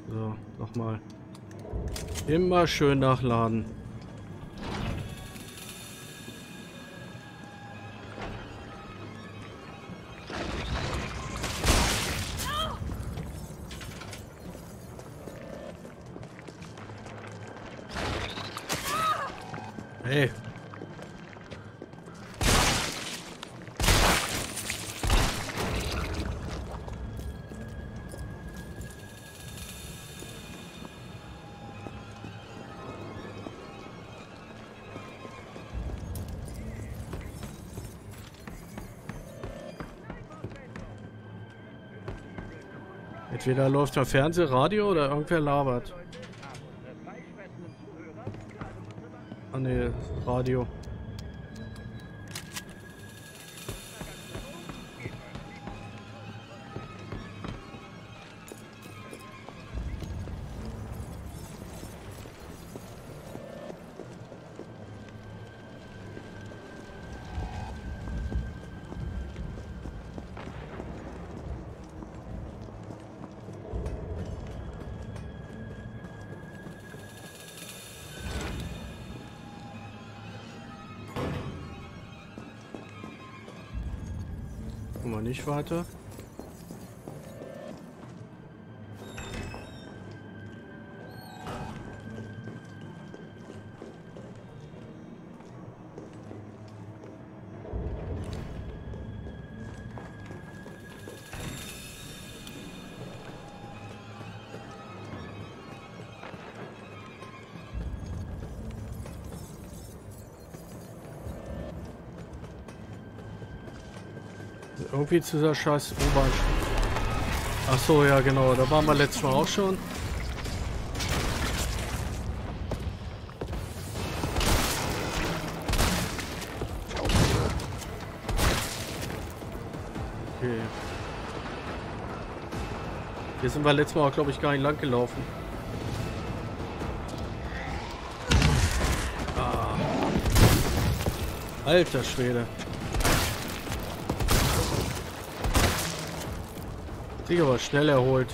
So, nochmal. Immer schön nachladen. Hey. Entweder läuft da Fernseher, Radio oder irgendwer labert. Ah ne, Radio. Mal nicht weiter. Irgendwie zu dieser scheiß U-Bahn. Ach so, ja genau, da waren wir letztes Mal auch schon. Okay. Hier sind wir letztes Mal, glaube ich, gar nicht lang gelaufen. Ah. Alter Schwede. Sich aber schnell erholt.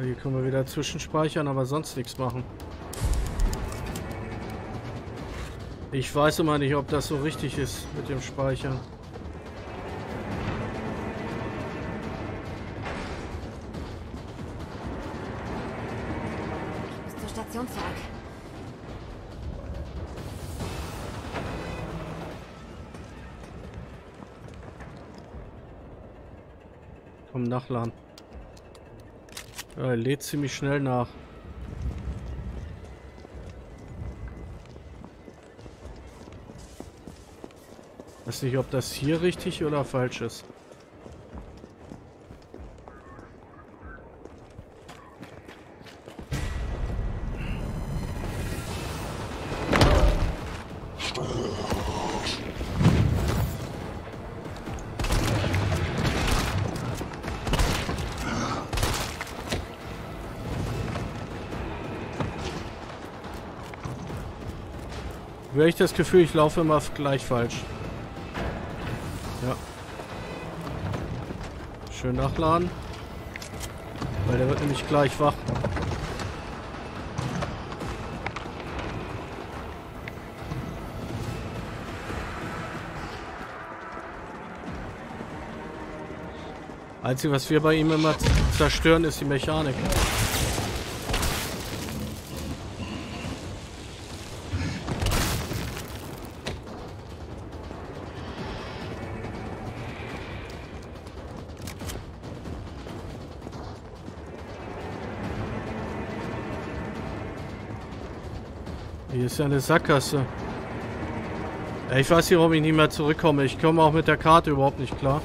Hier können wir wieder zwischenspeichern, aber sonst nichts machen. Ich weiß immer nicht, ob das so richtig ist mit dem Speichern. Bis zur Station zurück. Komm, nachladen. Ja, er lädt ziemlich schnell nach. Ich weiß nicht, ob das hier richtig oder falsch ist. Wäre ich das Gefühl, ich laufe immer gleich falsch. Ja. Schön nachladen. Weil der wird nämlich gleich wach. Einzige, was wir bei ihm immer zerstören, ist die Mechanik. Hier ist ja eine Sackgasse. Ich weiß nicht, warum ich nicht mehr zurückkomme. Ich komme auch mit der Karte überhaupt nicht klar.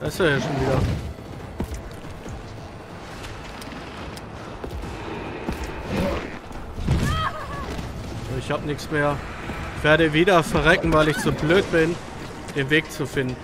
Das ist ja schon wieder. Ich habe nichts mehr. Ich werde wieder verrecken, weil ich zu blöd bin, den Weg zu finden.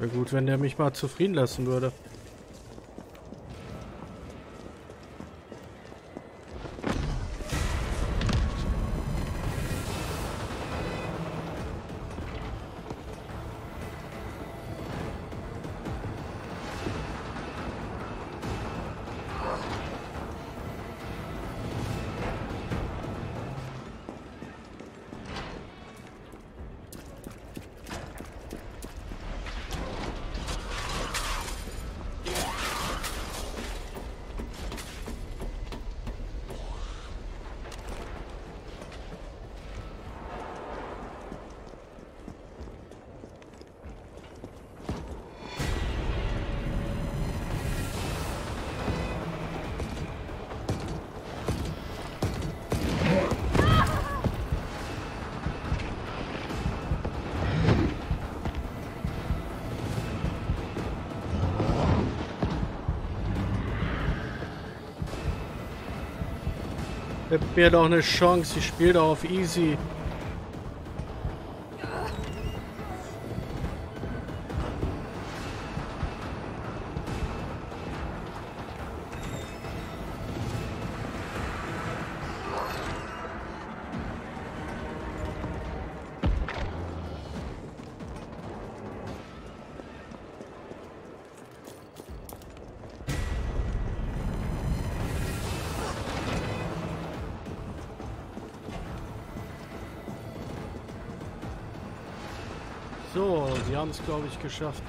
Wäre gut, wenn der mich mal zufrieden lassen würde. Gib mir doch eine Chance, ich spiele doch auf easy. So, sie haben es, glaube ich, geschafft.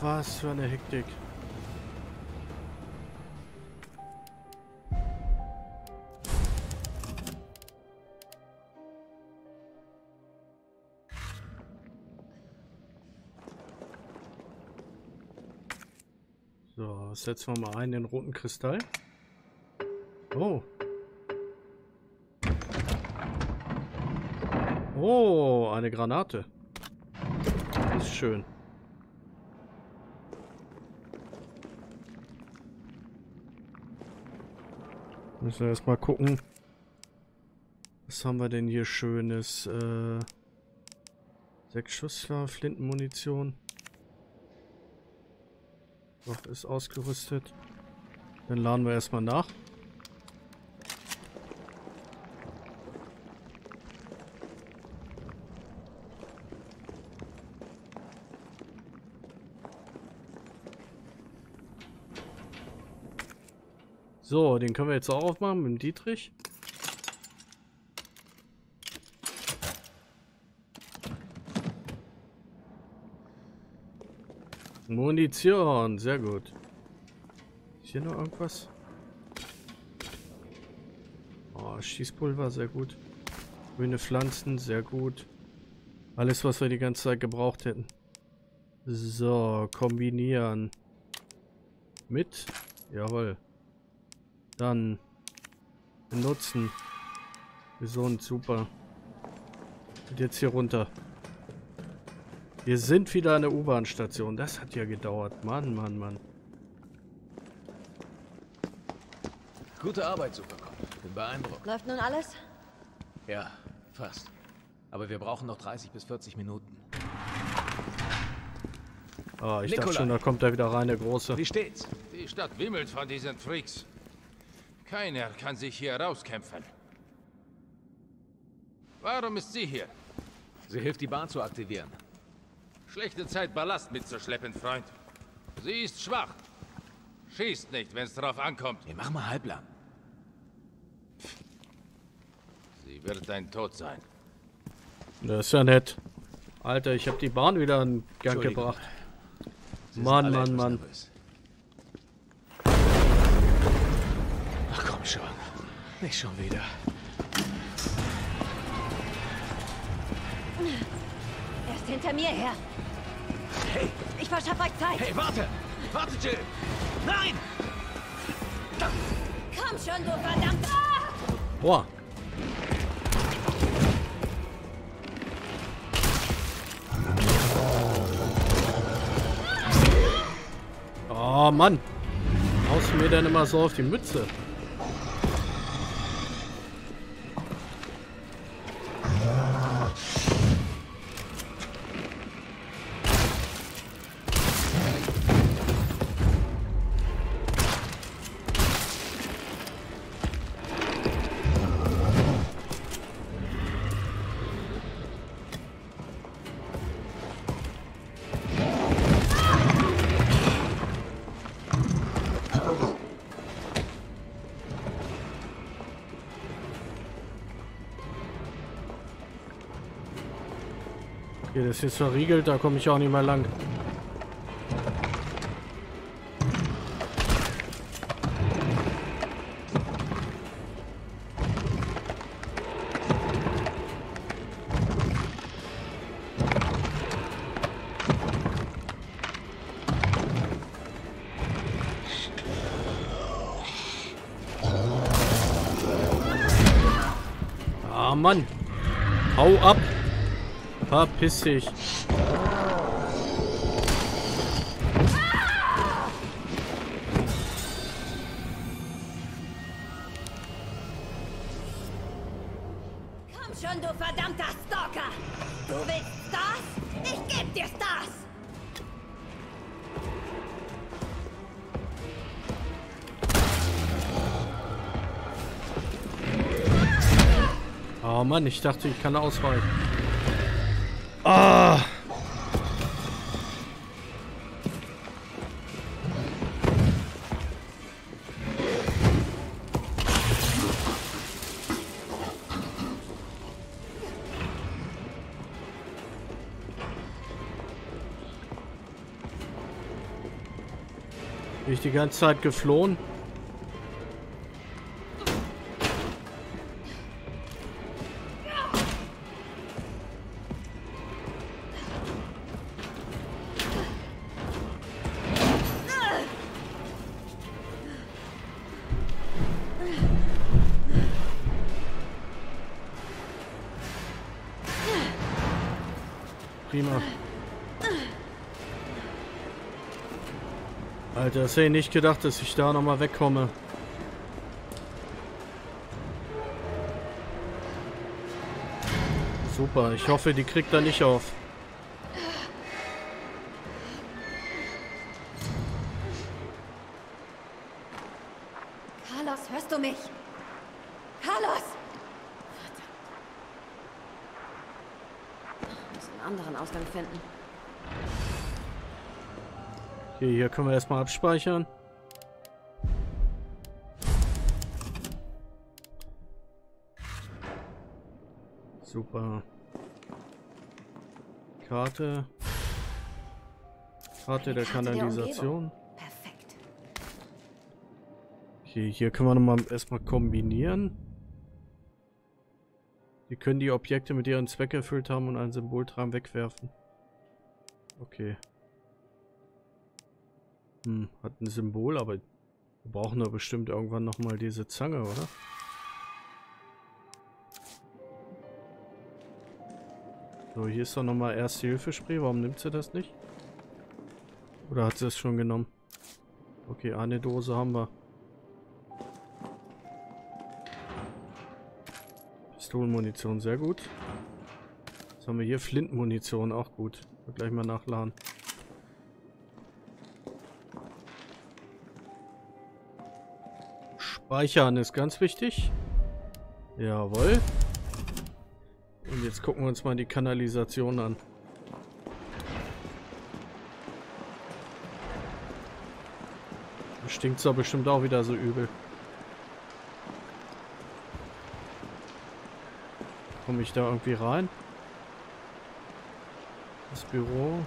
Was für eine Hektik. So, setzen wir mal ein den roten Kristall. Oh. Oh, eine Granate. Ist schön. Müssen wir erstmal gucken. Was haben wir denn hier schönes? Äh, Sechsschüssler, Flintenmunition. Doch, ist ausgerüstet. Dann laden wir erstmal nach. So, den können wir jetzt auch aufmachen mit dem Dietrich. Munition, sehr gut. Ist hier noch irgendwas? Oh, Schießpulver, sehr gut. Grüne Pflanzen, sehr gut. Alles, was wir die ganze Zeit gebraucht hätten. So, kombinieren. Mit? Jawohl. Dann benutzen. Gesund, super. Und jetzt hier runter. Wir sind wieder an der U-Bahn-Station. Das hat ja gedauert. Mann, Mann, Mann. Gute Arbeit, Supercop. Bin beeindruckt. Läuft nun alles? Ja, fast. Aber wir brauchen noch dreißig bis vierzig Minuten. Ah, ich Nikolai. dachte schon, da kommt er wieder rein, der Große. Wie steht's? Die Stadt wimmelt von diesen Freaks. Keiner kann sich hier rauskämpfen. Warum ist sie hier? Sie hilft, die Bahn zu aktivieren. Schlechte Zeit, Ballast mitzuschleppen, Freund. Sie ist schwach. Schießt nicht, wenn es drauf ankommt. Nee, mach mal halblang. Sie wird dein Tod sein. Das ist ja nett. Alter, ich habe die Bahn wieder in Gang gebracht. Mann, Mann, Mann. Nervös. Ach komm schon. Nicht schon wieder. Hinter mir her. Hey. Ich verschaffe euch Zeit. Hey, warte. Warte, Jill. Nein. Da. Komm schon, du verdammter. Boah. Oh, Mann. Haust du mir denn immer so auf die Mütze? Das ist verriegelt, da komme ich auch nicht mehr lang. Ah, Mann. Hau ab. Verpiss dich. Komm schon, du verdammter Stalker. Du willst das? Ich geb dir das. Oh Mann, ich dachte, ich kann ausweichen. Ah. Bin ich die ganze Zeit geflohen? prima. Alter, das hätte ich nicht gedacht, dass ich da nochmal wegkomme. Super, ich hoffe, die kriegt da nicht auf. Carlos, hörst du mich? Carlos! Ich muss einen anderen Ausgang finden. Okay, hier können wir erstmal abspeichern. Super. Karte. Karte der Kanalisation. Perfekt. Okay, hier können wir nochmal erstmal kombinieren. Wir können die Objekte mit ihren Zweck erfüllt haben und einen Symboltraum wegwerfen. Okay. Hm, hat ein Symbol, aber wir brauchen da bestimmt irgendwann nochmal diese Zange, oder? So, hier ist doch nochmal Erste-Hilfe-Spray. Warum nimmt sie das nicht? Oder hat sie es schon genommen? Okay, eine Dose haben wir. Pistolenmunition, sehr gut. Was haben wir hier? Flintenmunition, auch gut. Wir gleich mal nachladen. Speichern ist ganz wichtig. Jawohl. Und jetzt gucken wir uns mal die Kanalisation an. Da stinkt es doch bestimmt auch wieder so übel. Komme ich da irgendwie rein? Das Büro.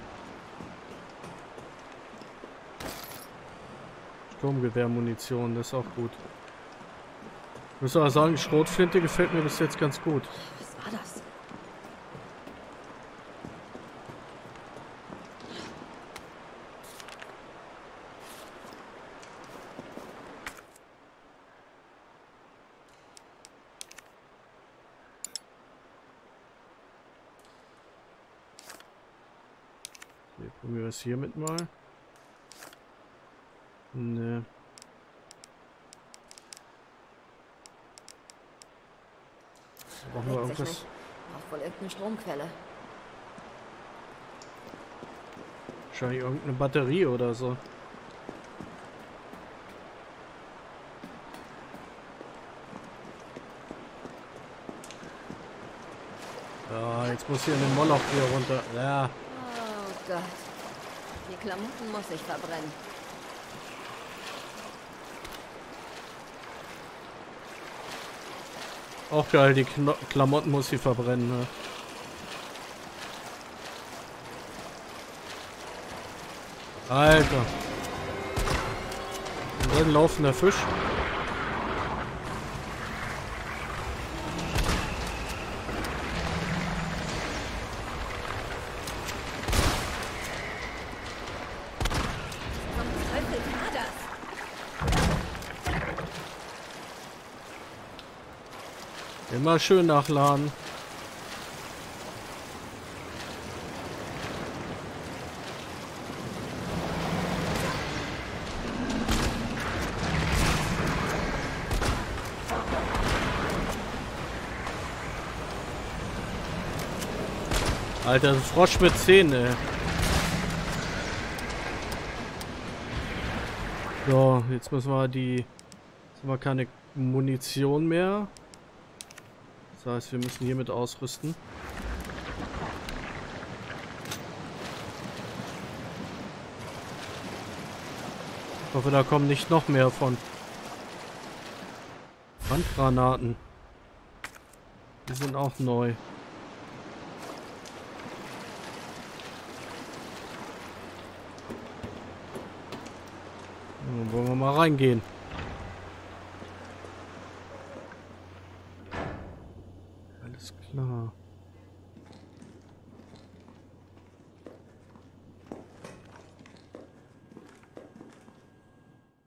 Sturmgewehrmunition, das ist auch gut. Ich muss aber sagen, die Schrotflinte gefällt mir bis jetzt ganz gut. Was war das? Probieren wir das hiermit mal. Ne. Brauchen wir irgendwas? Braucht wohl irgendeine Stromquelle. Wahrscheinlich irgendeine Batterie oder so. Ja, jetzt muss hier eine Moloch hier runter. Ja. Oh Gott. Die Klamotten muss ich verbrennen. Auch geil, die Kno Klamotten muss sie verbrennen, ne? Alter. Und dann laufender Fisch. Immer schön nachladen. Alter, ein Frosch mit Zähnen, ey. So, jetzt müssen wir die... Jetzt haben wir keine Munition mehr. Das heißt, wir müssen hiermit ausrüsten. Ich hoffe, da kommen nicht noch mehr von. Handgranaten. Die sind auch neu. Dann wollen wir mal reingehen. Klar.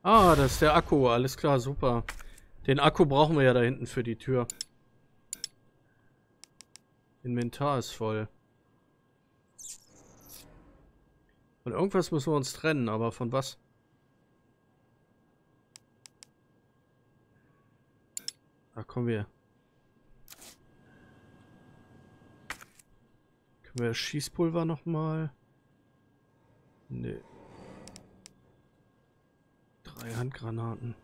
Ah, das ist der Akku. Alles klar, super. Den Akku brauchen wir ja da hinten für die Tür. Inventar ist voll. Von irgendwas müssen wir uns trennen, aber von was? Ach, kommen wir. Können wir das Schießpulver nochmal? Nee. Drei Handgranaten.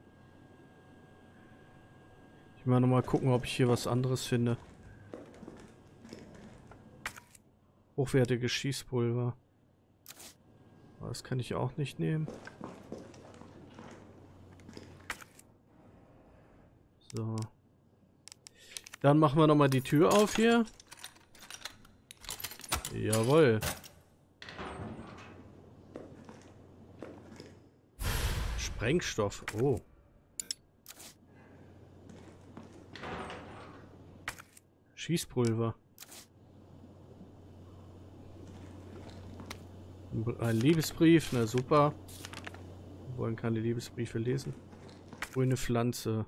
Ich will nochmal gucken, ob ich hier was anderes finde. Hochwertiges Schießpulver. Das kann ich auch nicht nehmen. So. Dann machen wir nochmal die Tür auf hier. Jawohl. Sprengstoff. Oh. Schießpulver. Ein Liebesbrief. Na super. Wir wollen keine Liebesbriefe lesen. Grüne Pflanze.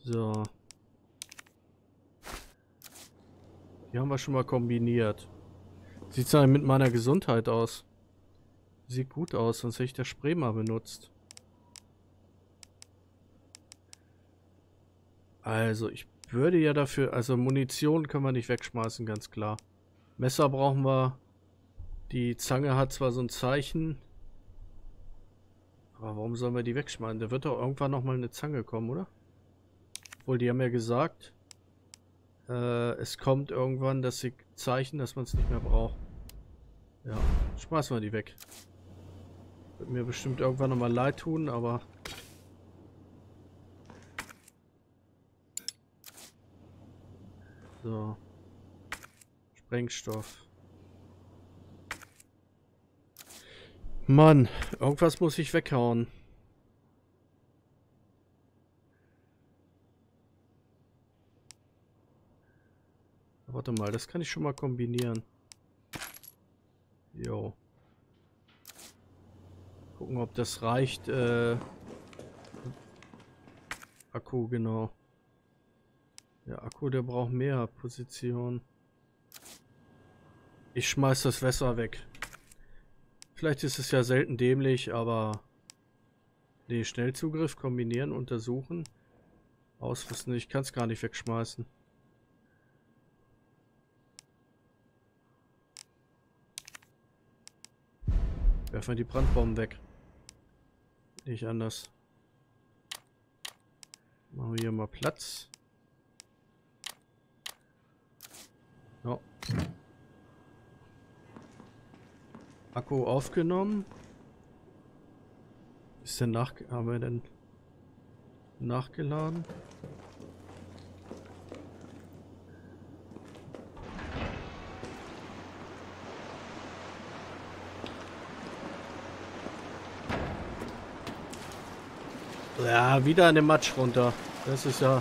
So. Die haben wir schon mal kombiniert. Sieht es mit meiner Gesundheit aus. Sieht gut aus, sonst hätte ich das Spray mal benutzt. Also, ich würde ja dafür... Also, Munition können wir nicht wegschmeißen, ganz klar. Messer brauchen wir. Die Zange hat zwar so ein Zeichen. Aber warum sollen wir die wegschmeißen? Da wird doch irgendwann nochmal eine Zange kommen, oder? Obwohl, die haben ja gesagt... Es kommt irgendwann das Zeichen, dass man es nicht mehr braucht. Ja, schmeißen wir die weg. Wird mir bestimmt irgendwann nochmal leid tun, aber... So. Sprengstoff. Mann, irgendwas muss ich weghauen. Warte mal, das kann ich schon mal kombinieren. Jo. Gucken, ob das reicht. Äh, Akku, genau. Der Akku, der braucht mehr Position. Ich schmeiß das Messer weg. Vielleicht ist es ja selten dämlich, aber... Nee, Schnellzugriff, kombinieren, untersuchen. Ausrüsten, ich kann es gar nicht wegschmeißen. Werfen wir die Brandbomben weg. Nicht anders. Machen wir hier mal Platz. So. Akku aufgenommen. Ist denn nach... Haben wir denn nachgeladen? Ja, wieder eine Matsch runter. Das ist ja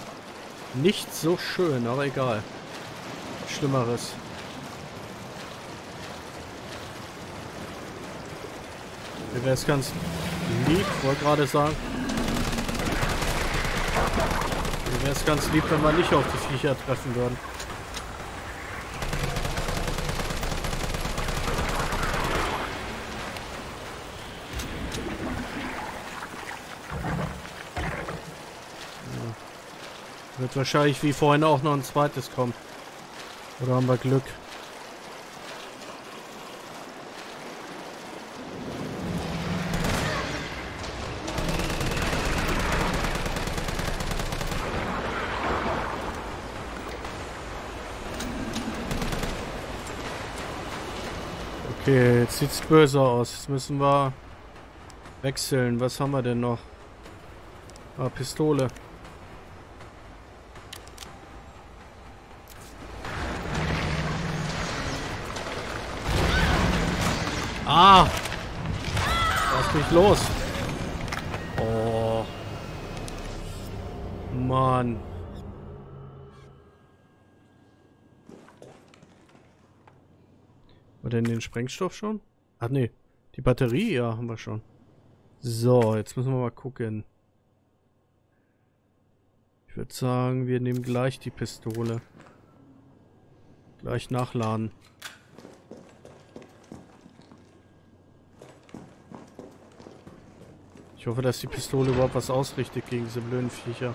nicht so schön, aber egal. Schlimmeres. Mir wäre es ganz lieb, wollte gerade sagen. Mir wäre es ganz lieb, wenn wir nicht auf die Viecher treffen würden. Wird wahrscheinlich wie vorhin auch noch ein zweites kommen. Oder haben wir Glück? Okay, jetzt sieht's böse aus. Jetzt müssen wir wechseln. Was haben wir denn noch? Ah, Pistole. Ah! Lass mich los! Oh! Mann! War denn den Sprengstoff schon? Ach nee, die Batterie, ja, haben wir schon. So, jetzt müssen wir mal gucken. Ich würde sagen, wir nehmen gleich die Pistole. Gleich nachladen. Ich hoffe, dass die Pistole überhaupt was ausrichtet gegen diese blöden Viecher.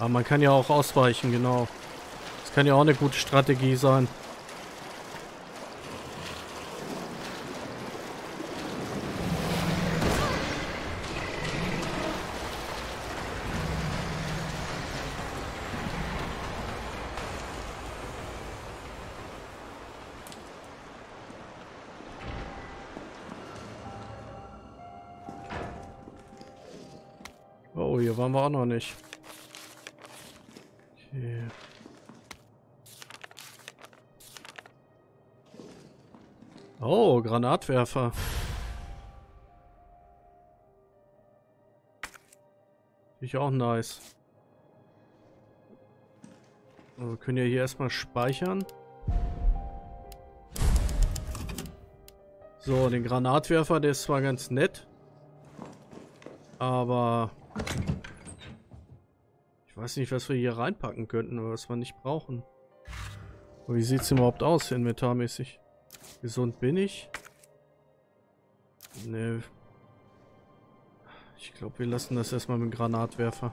Aber man kann ja auch ausweichen, genau. Das kann ja auch eine gute Strategie sein. Oh, hier waren wir auch noch nicht. Yeah. Oh, Granatwerfer. Ich auch nice. Also wir können ja hier erstmal speichern. So, den Granatwerfer, der ist zwar ganz nett, aber ich weiß nicht, was wir hier reinpacken könnten oder was wir nicht brauchen. Aber wie sieht es überhaupt aus, inventarmäßig? Gesund bin ich? Ne. Ich glaube, wir lassen das erstmal mit dem Granatwerfer.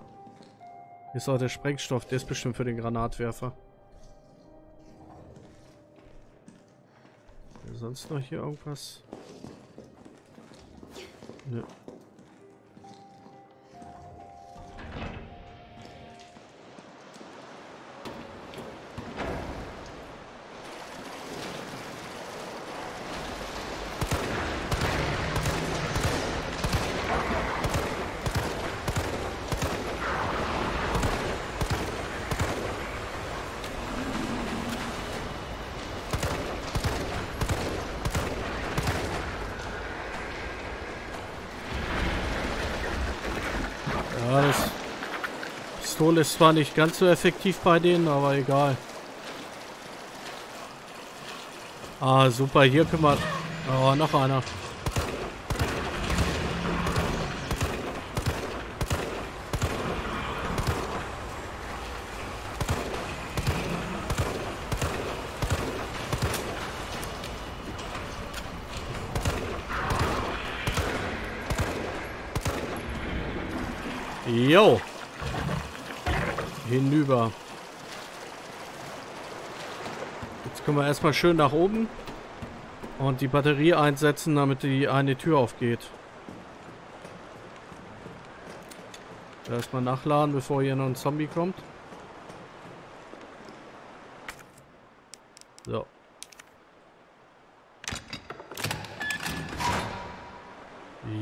Hier ist auch der Sprengstoff, der ist bestimmt für den Granatwerfer. Ist sonst noch hier irgendwas? Ne. Pistole ist zwar nicht ganz so effektiv bei denen, aber egal. Ah, super, hier können wir... Oh, noch einer. Yo! Hinüber. Jetzt können wir erstmal schön nach oben und die Batterie einsetzen, damit die eine Tür aufgeht. Erstmal nachladen, bevor hier noch ein Zombie kommt. So.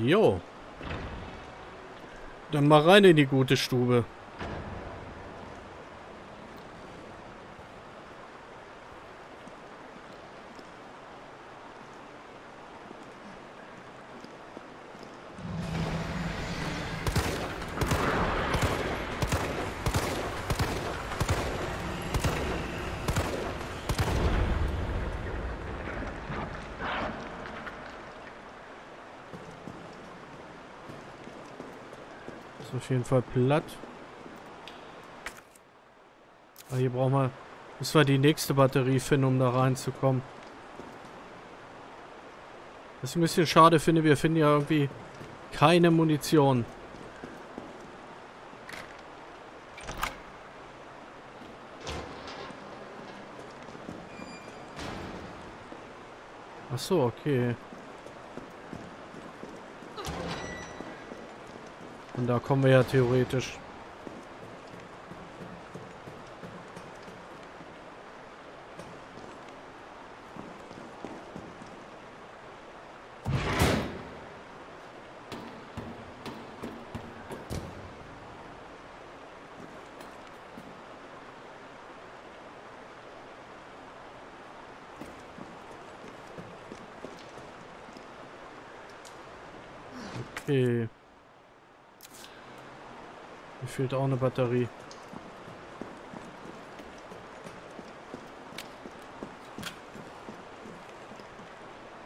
Jo. Dann mal rein in die gute Stube. Auf jeden Fall platt. Aber hier brauchen wir... Müssen wir die nächste Batterie finden, um da reinzukommen. Was ich ein bisschen schade finde, wir finden ja irgendwie keine Munition. Ach so, okay. Und da kommen wir ja theoretisch. Okay. Mir fehlt auch eine Batterie.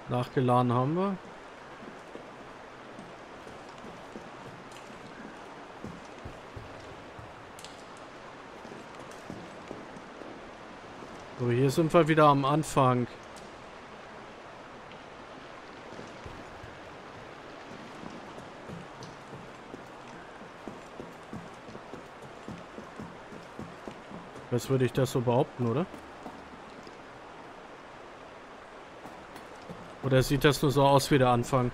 Nachgeladen haben wir. So, hier sind wir wieder am Anfang. Jetzt würde ich das so behaupten, oder? Oder sieht das nur so aus wie der Anfang?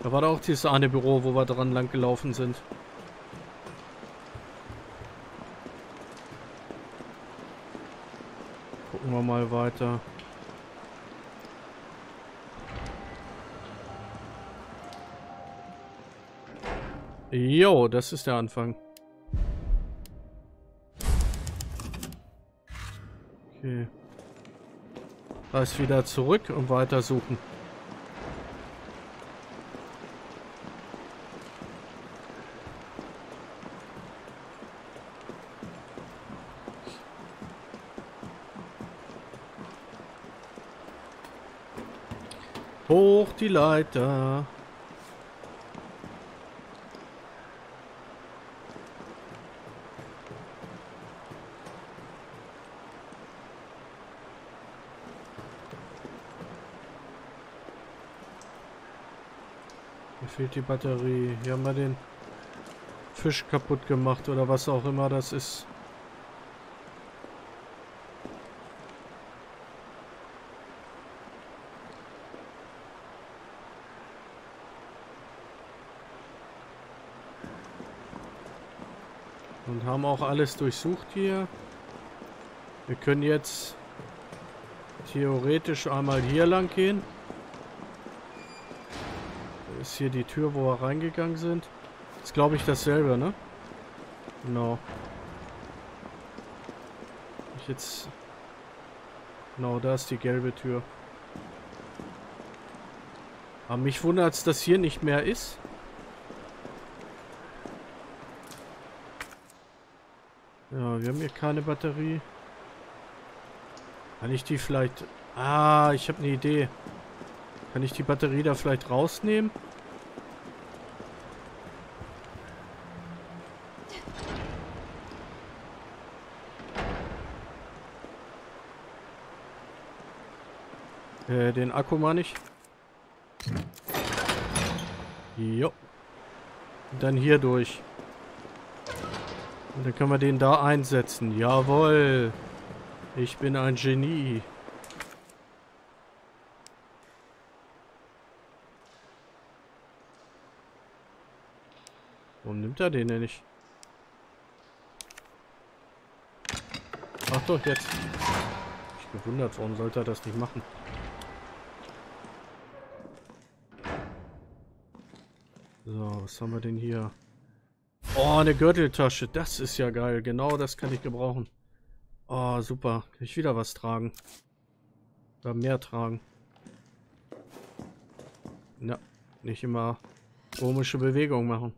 Da war da auch dieses eine Büro, wo wir dran lang gelaufen sind. Gucken wir mal weiter. Jo, das ist der Anfang. Okay. Da ist wieder zurück und weiter suchen. Hoch die Leiter. Fehlt die Batterie. Hier haben wir den Fisch kaputt gemacht oder was auch immer das ist. Und haben auch alles durchsucht hier. Wir können jetzt theoretisch einmal hier lang gehen. Ist hier die Tür, wo wir reingegangen sind. Ist, glaube ich, dasselbe, ne? Genau. Ich jetzt... Genau, da ist die gelbe Tür. Aber mich wundert es, dass hier nicht mehr ist. Ja, wir haben hier keine Batterie. Kann ich die vielleicht... Ah, ich habe eine Idee. Kann ich die Batterie da vielleicht rausnehmen? Den Akku meine ich. Jo. Und dann hier durch. Und dann können wir den da einsetzen. Jawohl. Ich bin ein Genie. Warum nimmt er den denn nicht? Ach doch, jetzt. Ich bin gewundert, warum sollte er das nicht machen? So, was haben wir denn hier? Oh, eine Gürteltasche. Das ist ja geil. Genau das kann ich gebrauchen. Oh, super. Kann ich wieder was tragen? Oder mehr tragen? Na, nicht immer komische Bewegungen machen.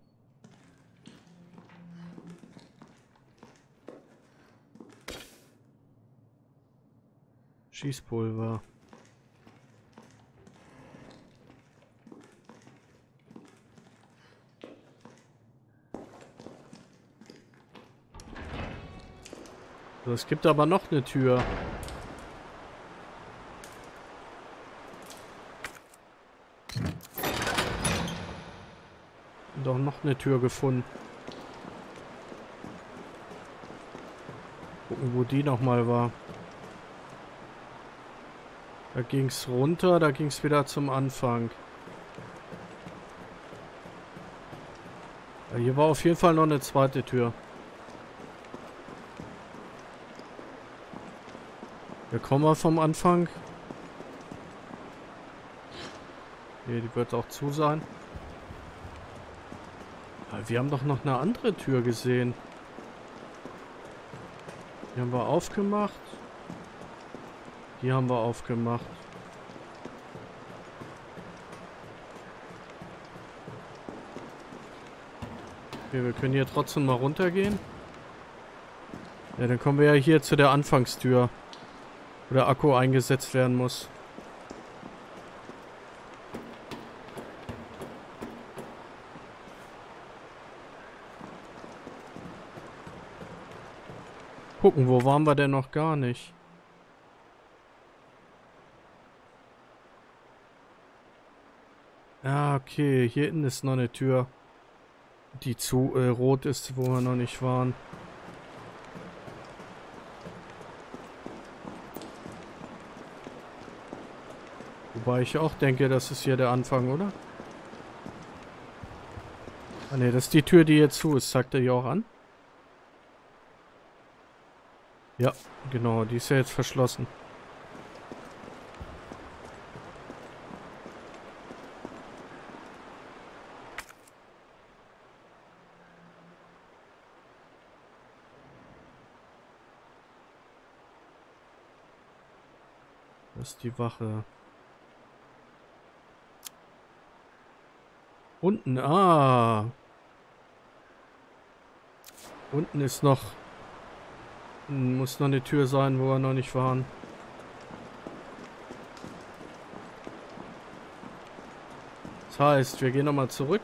Schießpulver. So, es gibt aber noch eine Tür. Doch noch eine Tür gefunden. Gucken, wo die nochmal war. Da ging es runter, da ging es wieder zum Anfang. Ja, hier war auf jeden Fall noch eine zweite Tür. Da kommen wir vom Anfang. Hier, die wird auch zu sein. Ja, wir haben doch noch eine andere Tür gesehen. Die haben wir aufgemacht. Die haben wir aufgemacht. Okay, wir können hier trotzdem mal runtergehen. Ja, dann kommen wir ja hier zu der Anfangstür. Wo der Akku eingesetzt werden muss. gucken, wo waren wir denn noch gar nicht? Ah, okay, hier hinten ist noch eine Tür, die zu äh, rot ist, wo wir noch nicht waren. Wobei ich auch denke, das ist hier der Anfang, oder? Ah ne, das ist die Tür, die hier zu ist. Zeigt er hier auch an? Ja, genau, die ist ja jetzt verschlossen. Das ist die Wache. Unten, ah. Unten ist noch... Muss noch eine Tür sein, wo wir noch nicht waren. Das heißt, wir gehen nochmal zurück.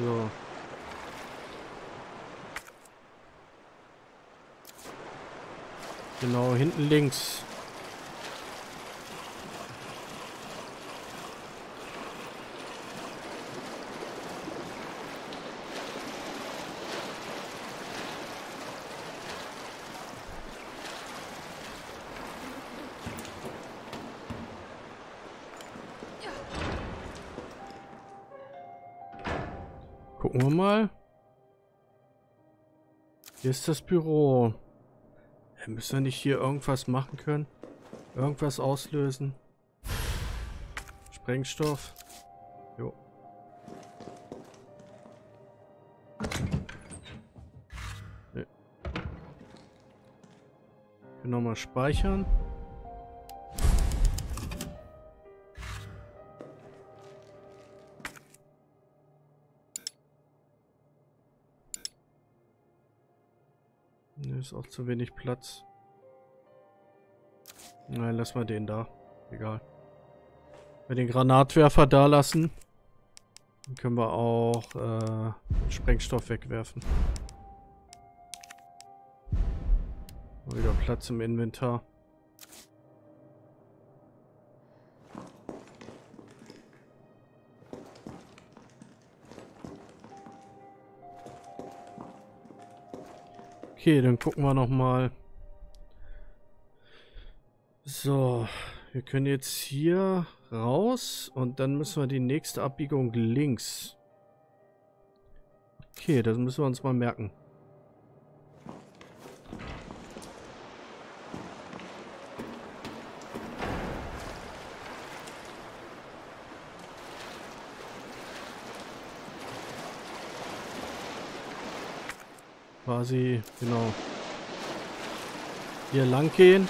So. Genau, hinten links. Gucken wir mal. Hier ist das Büro. Müssen wir nicht hier irgendwas machen können? Irgendwas auslösen? Sprengstoff? Jo. Nee. Nochmal speichern. Ist auch zu wenig Platz. Nein, lass mal den da. Egal. Wenn wir den Granatwerfer da lassen, dann können wir auch äh, Sprengstoff wegwerfen. Mal wieder Platz im Inventar. Okay, dann gucken wir nochmal. So, wir können jetzt hier raus und dann müssen wir die nächste Abbiegung links. Okay, das müssen wir uns mal merken. Quasi, genau. Hier lang gehen.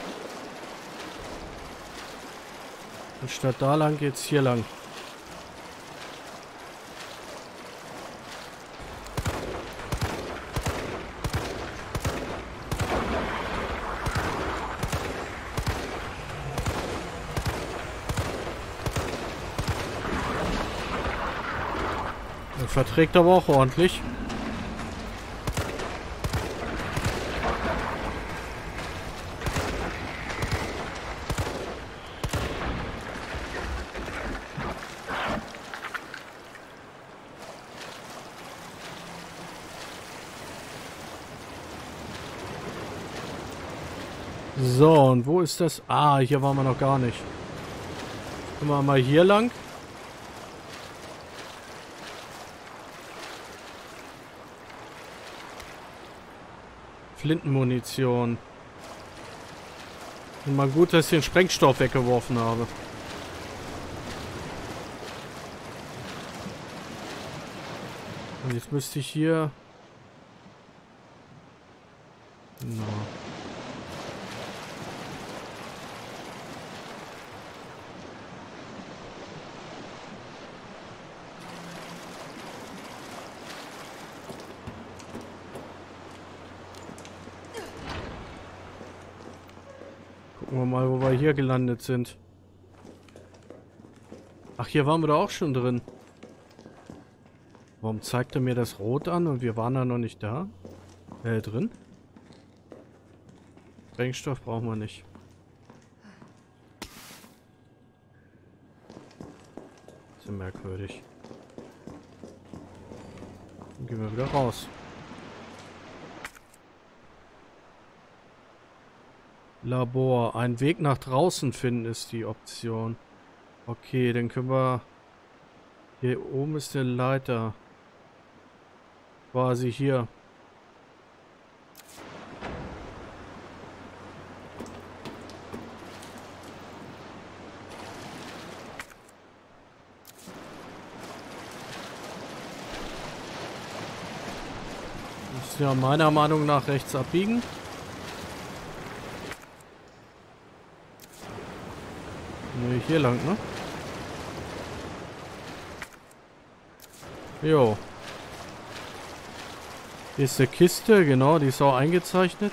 Und statt da lang geht's hier lang. Das verträgt aber auch ordentlich. So, und wo ist das? Ah, hier waren wir noch gar nicht. Gehen wir mal hier lang. Flintenmunition. Und mal gut, dass ich den Sprengstoff weggeworfen habe. Und jetzt müsste ich hier... Genau. Gucken wir mal, wo wir hier gelandet sind. Ach, hier waren wir doch auch schon drin. Warum zeigt er mir das rot an und wir waren da noch nicht da? Äh, drin? Sprengstoff brauchen wir nicht. Das ist ja merkwürdig. Dann gehen wir wieder raus. Labor. Ein Weg nach draußen finden ist die Option. Okay, dann können wir... Hier oben ist eine Leiter. Quasi hier. Muss ja meiner Meinung nach rechts abbiegen. Hier lang, ne? Jo. Hier ist eine Kiste, genau, die ist auch eingezeichnet.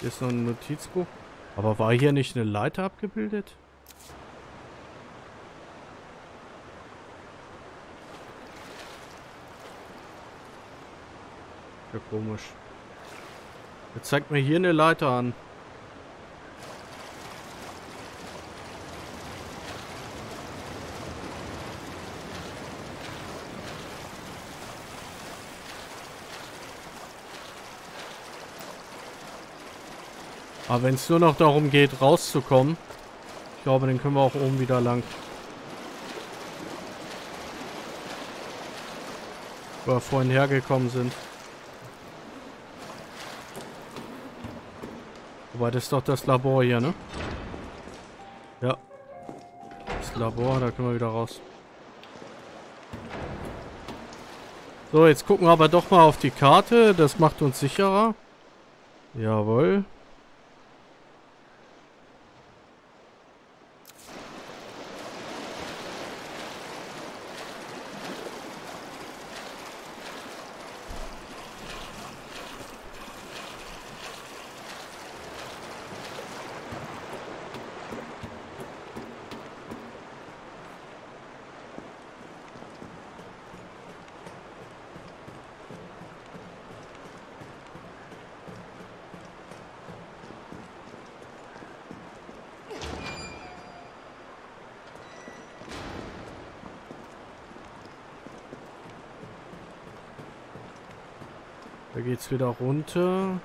Hier ist noch ein Notizbuch. Aber war hier nicht eine Leiter abgebildet? Ja, komisch. Jetzt zeigt mir hier eine Leiter an. Aber wenn es nur noch darum geht, rauszukommen, ich glaube, dann können wir auch oben wieder lang. Wo wir vorhin hergekommen sind. Aber das ist doch das Labor hier, ne? Ja. Das Labor, da können wir wieder raus. So, jetzt gucken wir aber doch mal auf die Karte. Das macht uns sicherer. Jawohl. Da geht's wieder runter.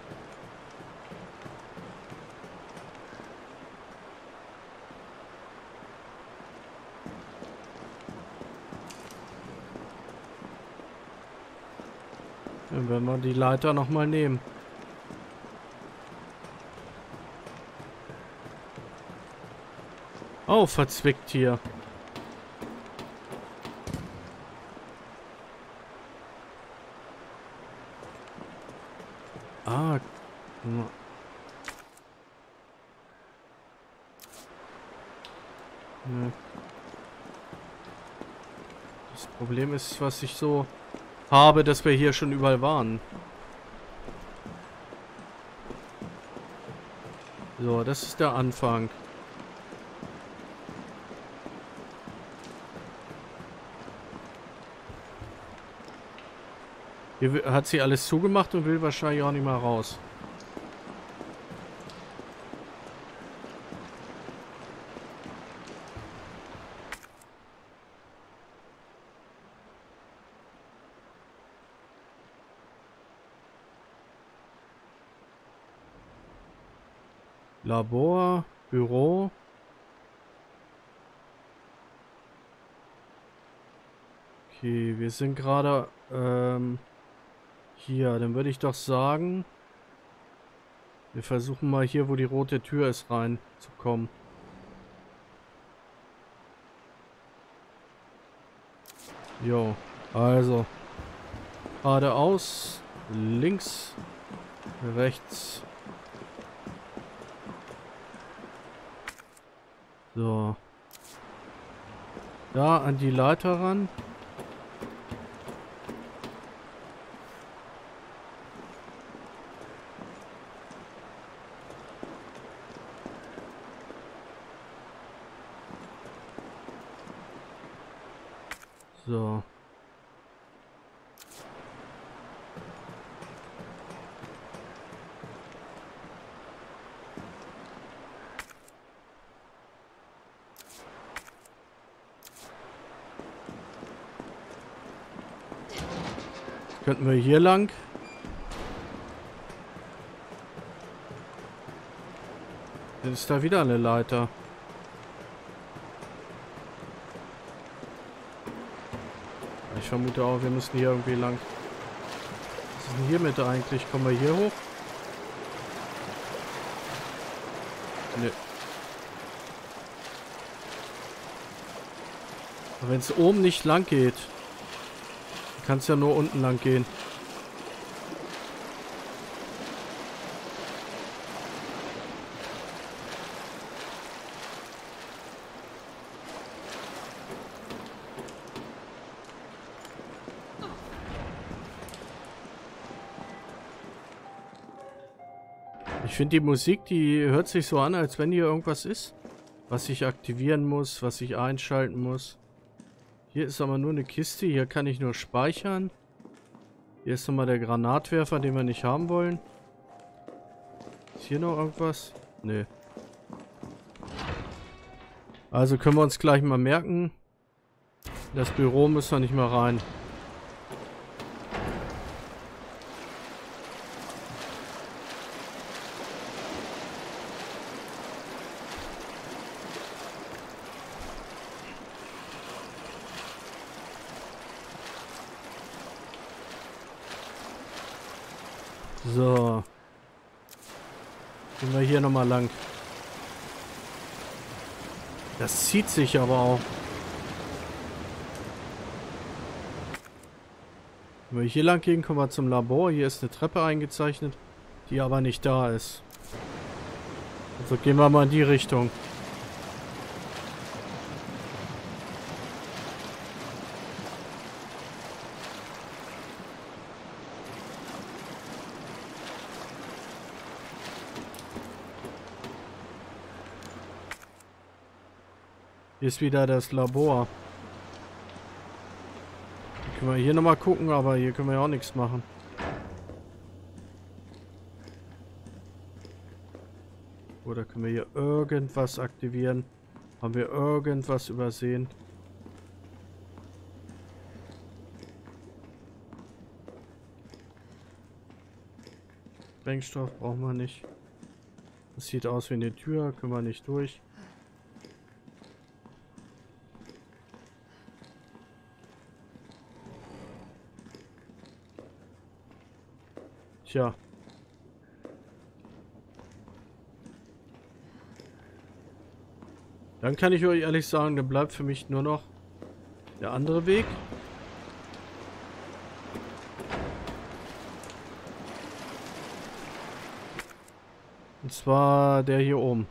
Dann werden wir die Leiter nochmal nehmen. Oh, verzwickt hier. Das Problem ist, was ich so habe, dass wir hier schon überall waren. So, das ist der Anfang. Hier hat sie alles zugemacht und will wahrscheinlich auch nicht mehr raus. Labor, Büro. Okay, wir sind gerade ähm, hier. Dann würde ich doch sagen, wir versuchen mal hier, wo die rote Tür ist, reinzukommen. Jo, also geradeaus, links, rechts. So. Da an die Leiter ran. So. Jetzt könnten wir hier lang. Dann ist da wieder eine Leiter. Ich vermute auch, wir müssen hier irgendwie lang. Was ist denn hier mit eigentlich? Kommen wir hier hoch? Nö. Aber wenn es oben nicht lang geht, kann es ja nur unten lang gehen. Ich finde die Musik, die hört sich so an, als wenn hier irgendwas ist, was ich aktivieren muss, was ich einschalten muss. Hier ist aber nur eine Kiste, hier kann ich nur speichern. Hier ist nochmal der Granatwerfer, den wir nicht haben wollen. Ist hier noch irgendwas? Nee. Also können wir uns gleich mal merken, das Büro müssen wir nicht mal rein. So. Gehen wir hier nochmal lang. Das zieht sich aber auch. Wenn wir hier lang gehen, kommen wir zum Labor. Hier ist eine Treppe eingezeichnet, die aber nicht da ist. Also gehen wir mal in die Richtung. Ist wieder das Labor. Dann können wir hier nochmal gucken, aber hier können wir ja auch nichts machen. Oder können wir hier irgendwas aktivieren? Haben wir irgendwas übersehen? Sprengstoff brauchen wir nicht. Das sieht aus wie eine Tür, können wir nicht durch. Tja. Dann kann ich euch ehrlich sagen, dann bleibt für mich nur noch der andere Weg. Und zwar der hier oben.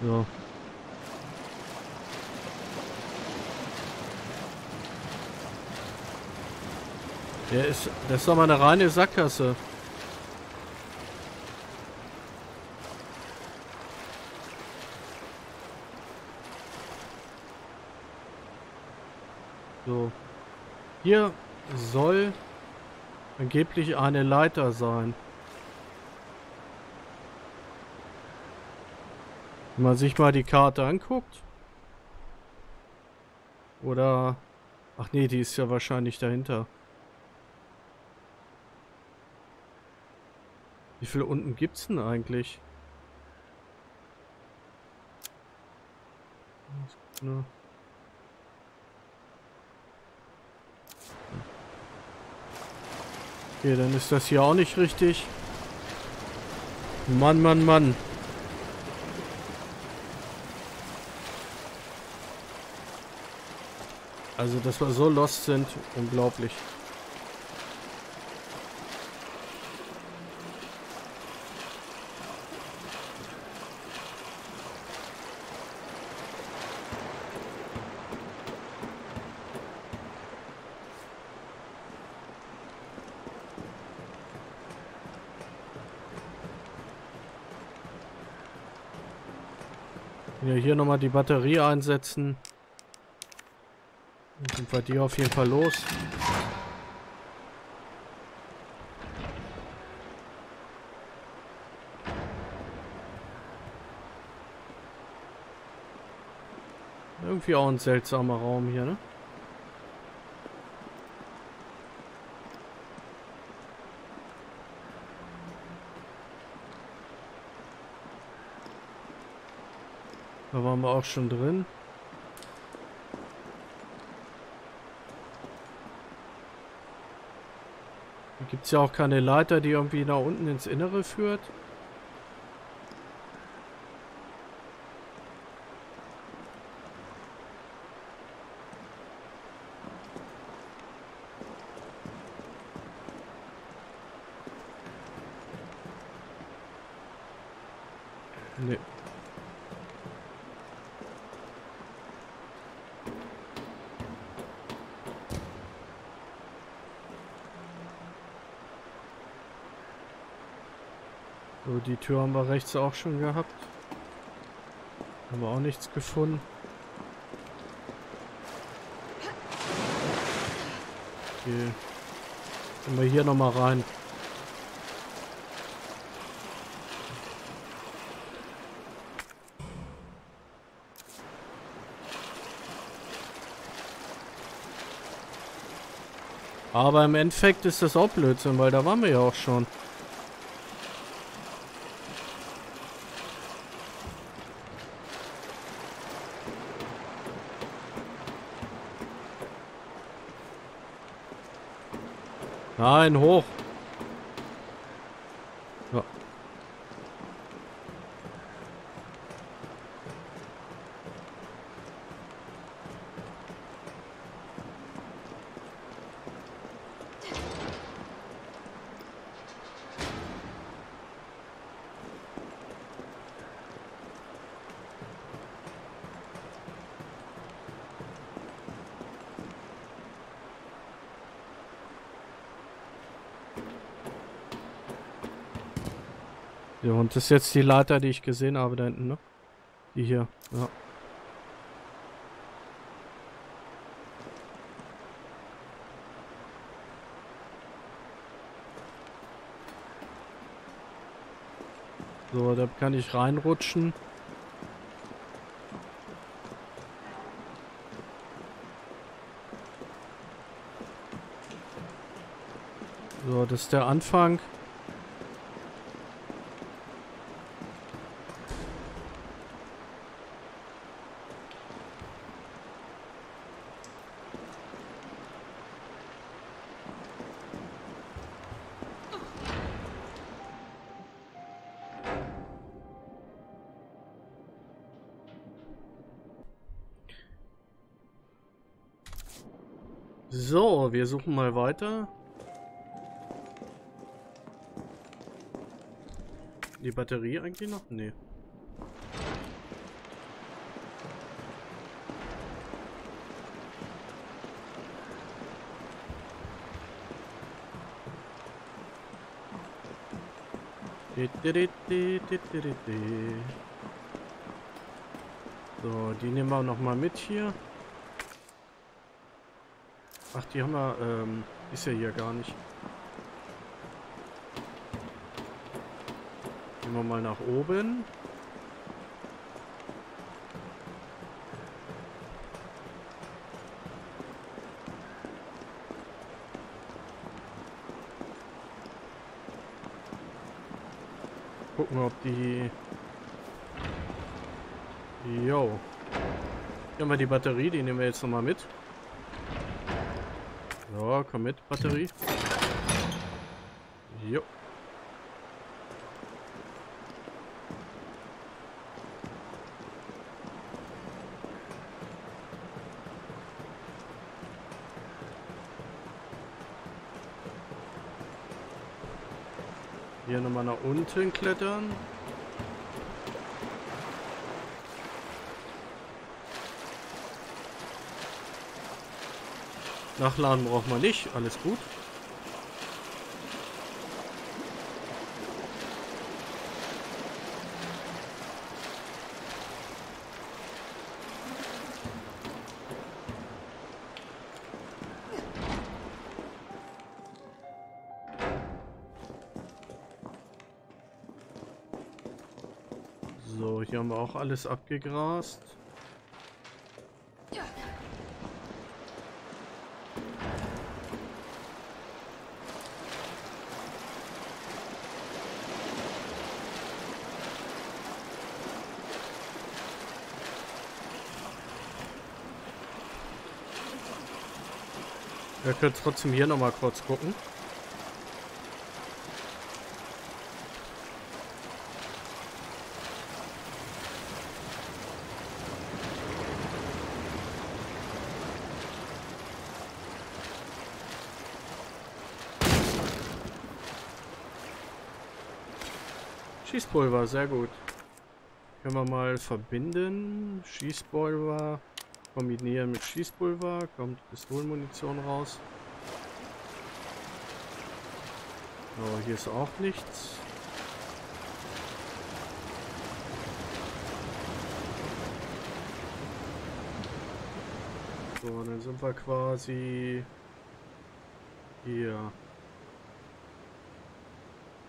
So. Der ist, das ist doch mal eine reine Sackgasse. So. Hier soll angeblich eine Leiter sein. Wenn man sich mal die Karte anguckt. Oder... Ach nee, die ist ja wahrscheinlich dahinter. Wie viel unten gibt es denn eigentlich? Okay, dann ist das hier auch nicht richtig. Mann, Mann, Mann. Also, dass wir so lost sind, unglaublich. Hier nochmal die Batterie einsetzen. sind bei dir auf jeden Fall los. Irgendwie auch ein seltsamer Raum hier, ne? Da waren wir auch schon drin. Hier gibt es ja auch keine Leiter, die irgendwie nach unten ins Innere führt. Nee. So, die Tür haben wir rechts auch schon gehabt. Haben wir auch nichts gefunden. Okay. Gehen wir hier nochmal rein. Aber im Endeffekt ist das auch Blödsinn, weil da waren wir ja auch schon. Nein, hoch. Ja. Ja, und das ist jetzt die Leiter, die ich gesehen habe da hinten, ne? Die hier, ja. So, da kann ich reinrutschen. So, das ist der Anfang. So, wir suchen mal weiter. Die Batterie eigentlich noch? Nee. So, die nehmen wir nochmal mit hier. Ach, die haben wir, ähm, ist ja hier gar nicht. Gehen wir mal nach oben. Gucken, ob die... Jo. Hier haben wir die Batterie, die nehmen wir jetzt nochmal mit. So, komm mit, Batterie. Jo. Hier nochmal nach unten klettern. Nachladen braucht man nicht, alles gut. So, hier haben wir auch alles abgegrast. Wir können trotzdem hier nochmal kurz gucken. Schießpulver, sehr gut. Können wir mal verbinden. Schießpulver kombinieren mit Schießpulver, kommt Pistolenmunition raus. Aber hier ist auch nichts. So, dann sind wir quasi hier.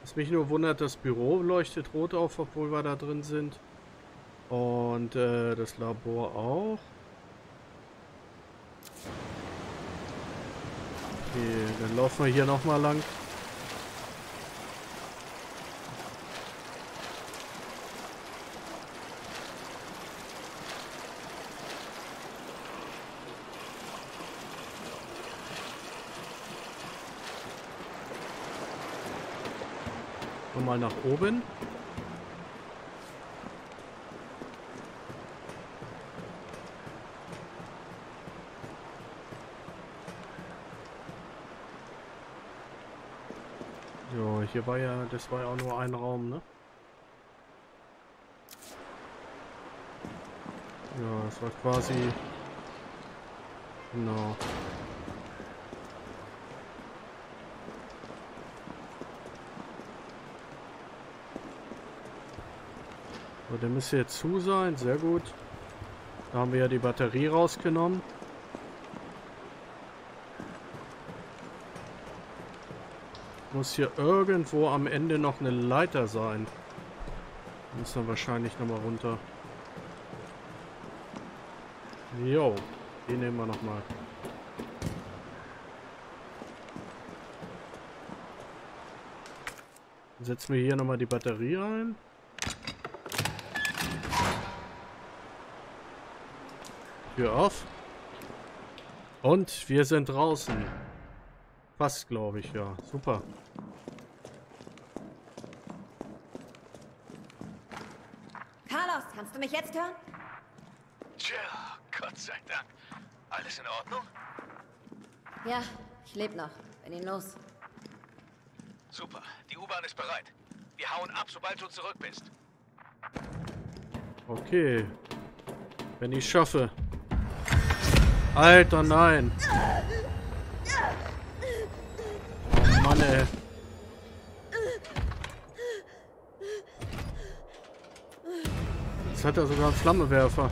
Was mich nur wundert, das Büro leuchtet rot auf, obwohl wir da drin sind. Und äh, das Labor auch. Okay, dann laufen wir hier nochmal lang. Nochmal nach oben. Hier war ja, das war ja auch nur ein Raum, ne? Ja, das war quasi... Genau. So, der müsste jetzt zu sein, sehr gut. Da haben wir ja die Batterie rausgenommen. Muss hier irgendwo am Ende noch eine Leiter sein. Muss dann wahrscheinlich nochmal runter. Jo, die nehmen wir nochmal. Setzen wir hier nochmal die Batterie rein. Tür auf. Und wir sind draußen. Passt, glaube ich, ja. Super. Carlos, kannst du mich jetzt hören? Tja, Gott sei Dank. Alles in Ordnung? Ja, ich lebe noch. Bin ihn los. Super. Die U-Bahn ist bereit. Wir hauen ab, sobald du zurück bist. Okay. Wenn ich schaffe. Alter, nein. Mann, ey. Jetzt hat er sogar einen Flammenwerfer.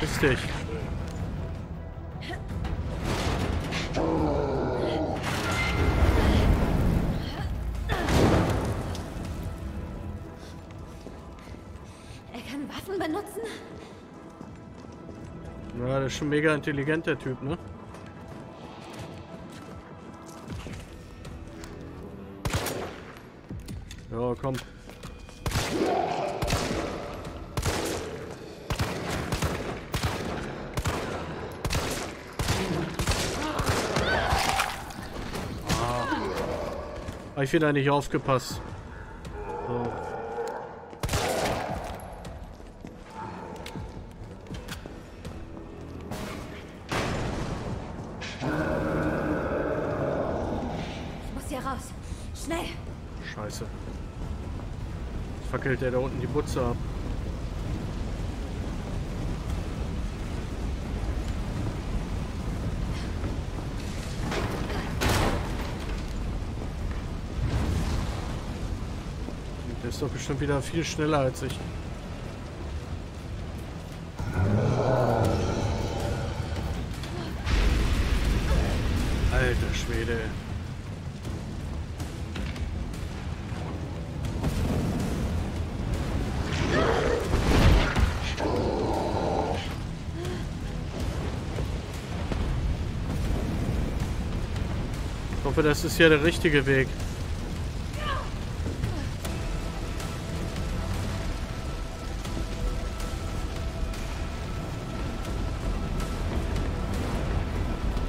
Richtig. Er kann Waffen benutzen? Ja, das ist schon mega intelligent, der Typ, ne? Ja, komm. Ah. Hab ich wieder nicht aufgepasst. So. Ich muss hier raus. Schnell. Scheiße. Fackelt der da unten die Butze ab. Der ist doch bestimmt wieder viel schneller als ich. Alter Schwede. hoffe, das ist ja der richtige Weg.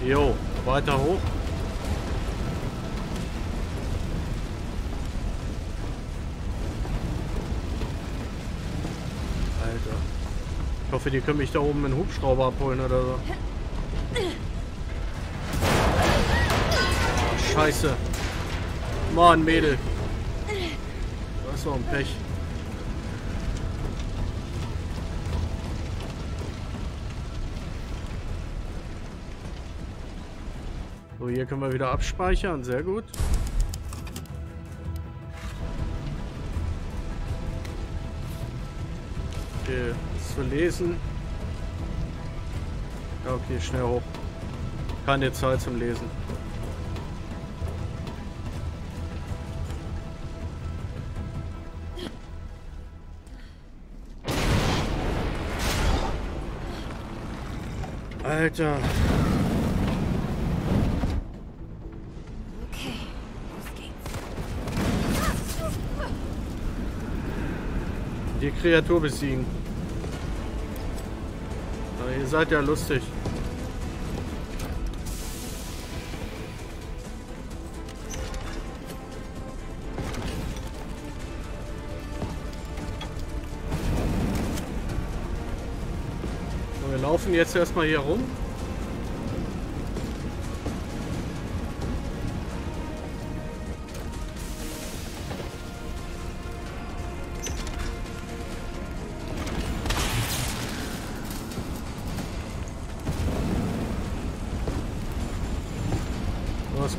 Jo, weiter hoch. Alter. Ich hoffe, die können mich da oben mit dem Hubschrauber abholen oder so. Oh, Scheiße. Mann, Mädel. Das ist doch ein Pech. So, hier können wir wieder abspeichern. Sehr gut. Okay, ist zu lesen. Ja, okay, schnell hoch. Keine Zeit zum Lesen. Alter. Die Kreatur besiegen. Aber ihr seid ja lustig. So, wir laufen jetzt erstmal hier rum.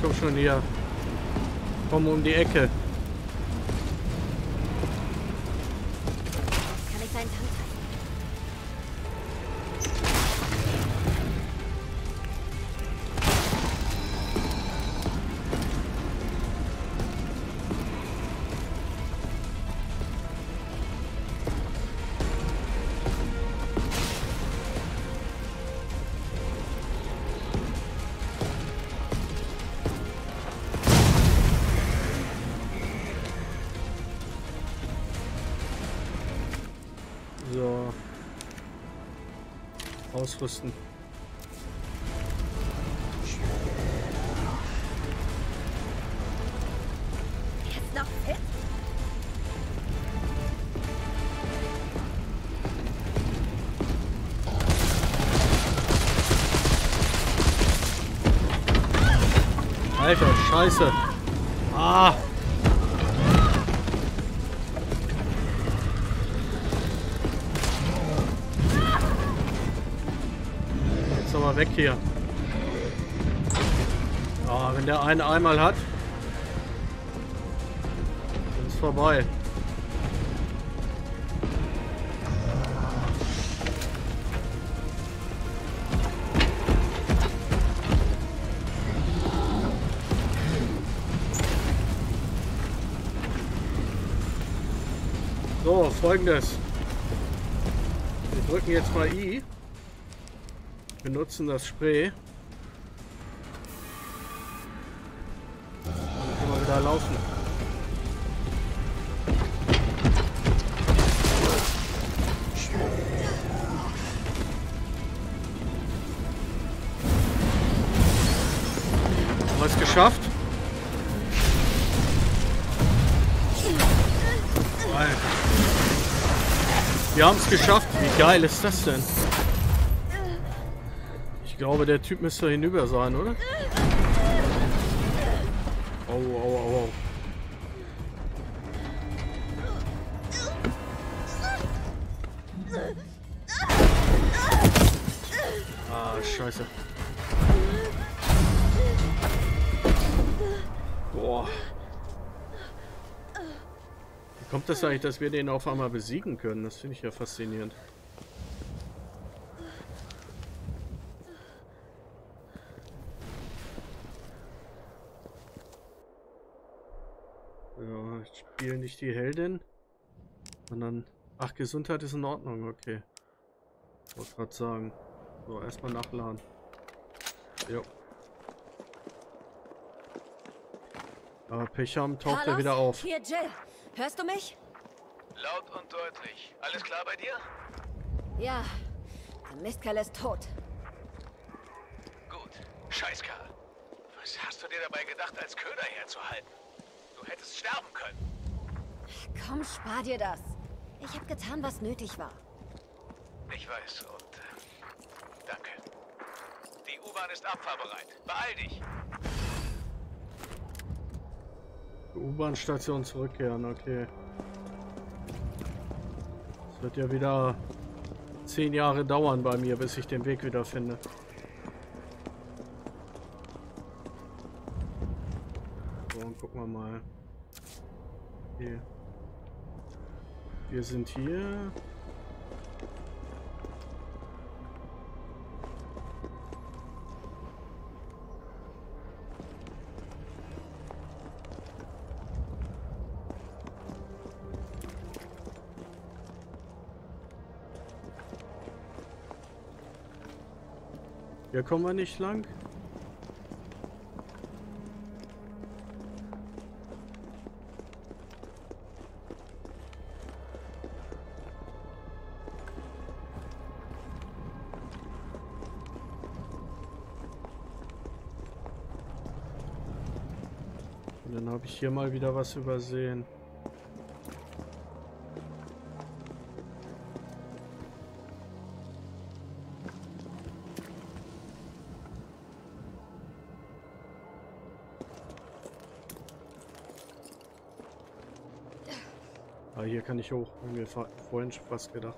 Komm schon hier. Komm um die Ecke. Kann ich seinen Tank ausrüsten. Jetzt noch fit? Alter, Scheiße. Ah! Weg hier. Ah, wenn der eine einmal hat, dann ist vorbei. So, folgendes. Wir drücken jetzt mal I. Benutzen das Spray. Dann können wir wieder laufen. Haben wir es geschafft? Alter. Wir haben es geschafft. Wie geil ist das denn? Ich glaube, der Typ müsste hinüber sein, oder? Au, au, au, au. Ah, Scheiße. Boah. Wie kommt das eigentlich, dass wir den auf einmal besiegen können? Das finde ich ja faszinierend. Nicht die Heldin, sondern ach, Gesundheit ist in Ordnung, okay. Ich wollte gerade sagen. So, erstmal nachladen. Jo. Aber Pech haben, taucht er wieder auf. Hier, Jill. Hörst du mich? Laut und deutlich. Alles klar bei dir? Ja. Der Mistkerl ist tot. Gut. Scheiß Karl. Was hast du dir dabei gedacht, als Köder herzuhalten? Du hättest sterben können. Komm, spar dir das. Ich habe getan, was nötig war. Ich weiß und äh, danke. Die U-Bahn ist abfahrbereit. Beeil dich. U-Bahn-Station zurückkehren, okay. Es wird ja wieder zehn Jahre dauern bei mir, bis ich den Weg wieder finde. So, und gucken wir mal. Okay. Wir sind hier. Hier kommen wir nicht lang. Und dann habe ich hier mal wieder was übersehen. Hier kann ich hoch, haben wir vorhin schon fast gedacht.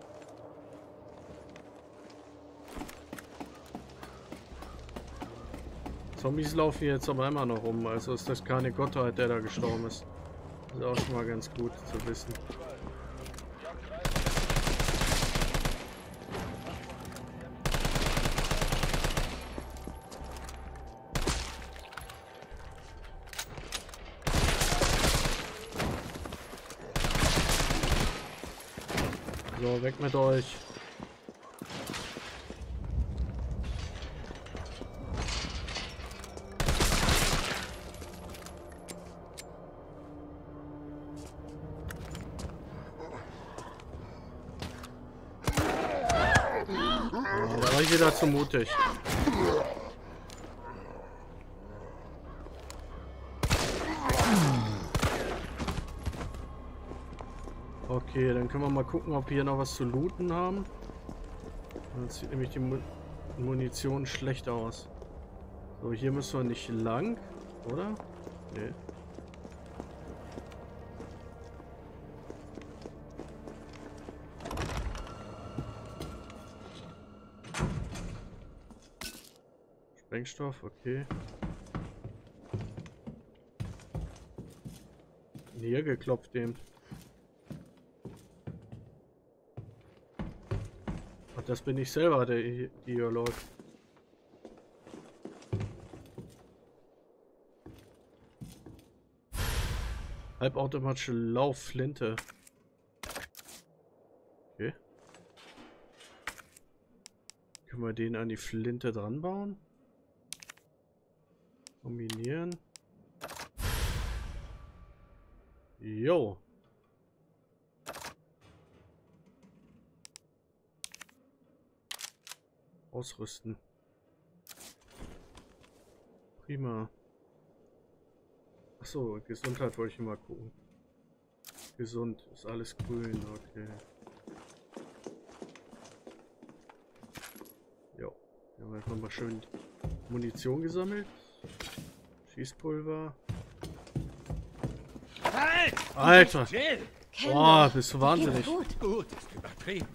Zombies laufen jetzt aber immer noch rum, also ist das keine Gottheit, der da gestorben ist. Ist auch schon mal ganz gut zu wissen. So, weg mit euch. Oh, da war ich wieder zu mutig. Okay, dann können wir mal gucken, ob wir hier noch was zu looten haben. Jetzt sieht nämlich die Mu- Munition schlecht aus. So, hier müssen wir nicht lang, oder? Nee. Sprengstoff, okay. Hier geklopft eben. Das bin ich selber, der hier läuft. Halbautomatische Laufflinte. Okay. Können wir den an die Flinte dran bauen? Kombinieren. Jo. Ausrüsten. Prima. Achso, Gesundheit wollte ich mal gucken. Gesund, ist alles grün, okay. Jo, wir haben einfach mal schön Munition gesammelt. Schießpulver. Halt! Alter! Boah, bist du wahnsinnig. Gut, gut, ist übertrieben.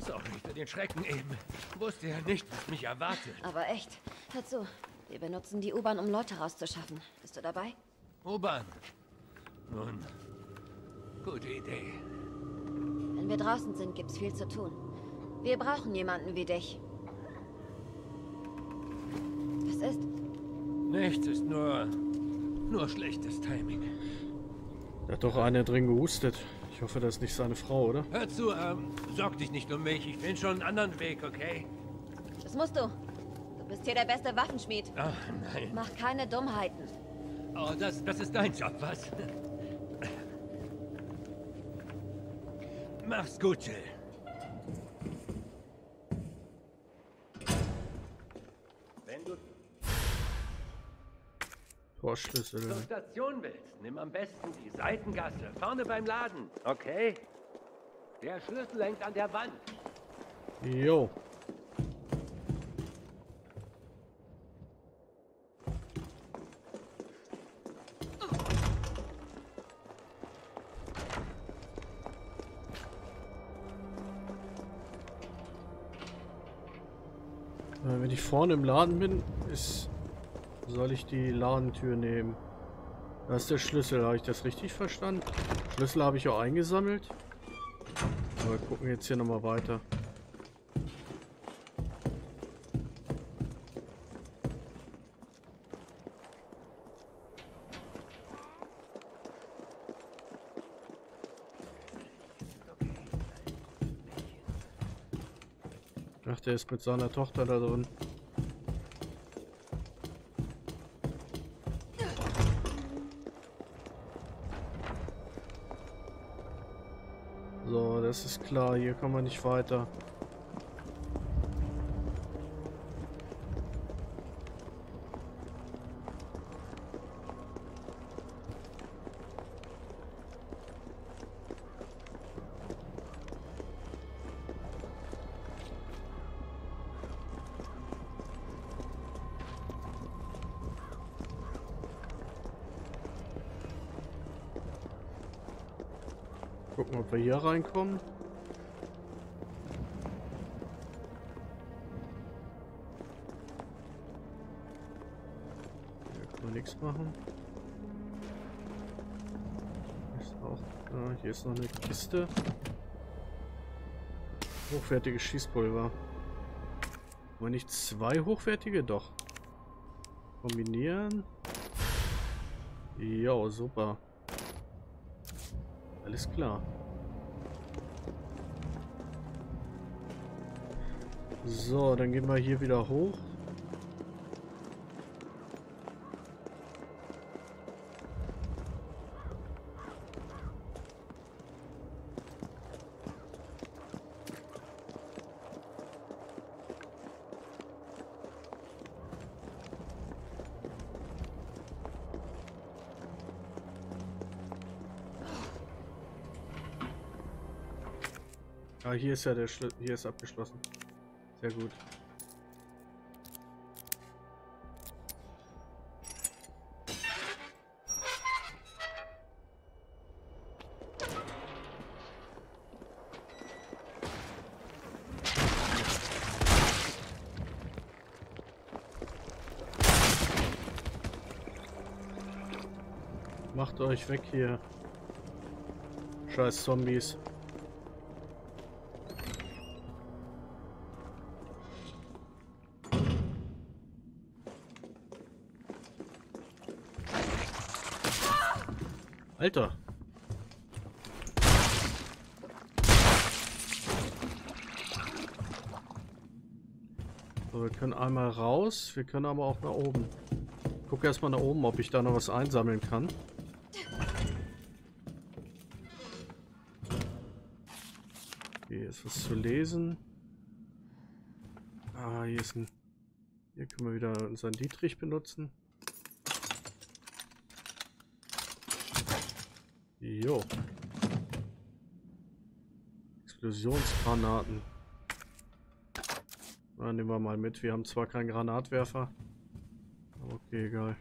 Sorry für den Schrecken eben. Wusste ja nicht, was mich erwartet. Aber echt, hör zu. Wir benutzen die U-Bahn, um Leute rauszuschaffen. Bist du dabei? U-Bahn? Nun, gute Idee. Wenn wir draußen sind, gibt's viel zu tun. Wir brauchen jemanden wie dich. Was ist? Nichts, ist nur... nur schlechtes Timing. Da hat doch einer drin gehustet. Ich hoffe, das ist nicht seine Frau, oder? Hör zu, ähm, sorg dich nicht um mich. Ich finde schon einen anderen Weg, okay? Das musst du. Du bist hier der beste Waffenschmied. Ach nein. Mach keine Dummheiten. Oh, das, das ist dein Job, was? Mach's gut, Jill. Wenn du Vorschlüssel zur Station willst, nimm am besten die Seitengasse vorne beim Laden, okay? Der Schlüssel hängt an der Wand. Jo. Wenn ich vorne im Laden bin, ist, soll ich die Ladentür nehmen. Das ist der Schlüssel, habe ich das richtig verstanden? Schlüssel habe ich auch eingesammelt. Aber wir gucken jetzt hier nochmal weiter. Ach, der ist mit seiner Tochter da drin. So, das ist klar. Hier kann man nicht weiter. Gucken, ob wir hier reinkommen. Hier kann man nichts machen. Ist auch, ah, hier ist noch eine Kiste. Hochwertiges Schießpulver. Wollen nicht zwei hochwertige? Doch. Kombinieren. Jo, super. Alles klar. So, dann gehen wir hier wieder hoch. Ah, hier ist ja der Schlüssel, hier ist abgeschlossen. Sehr gut. Macht euch weg hier. Scheiß Zombies. Alter. So, wir können einmal raus, wir können aber auch nach oben. Ich gucke erstmal nach oben, ob ich da noch was einsammeln kann. Hier ist was zu lesen. Ah, hier ist ein... Hier können wir wieder unseren Dietrich benutzen. Jo. Explosionsgranaten. Na, nehmen wir mal mit. Wir haben zwar keinen Granatwerfer. Okay, egal.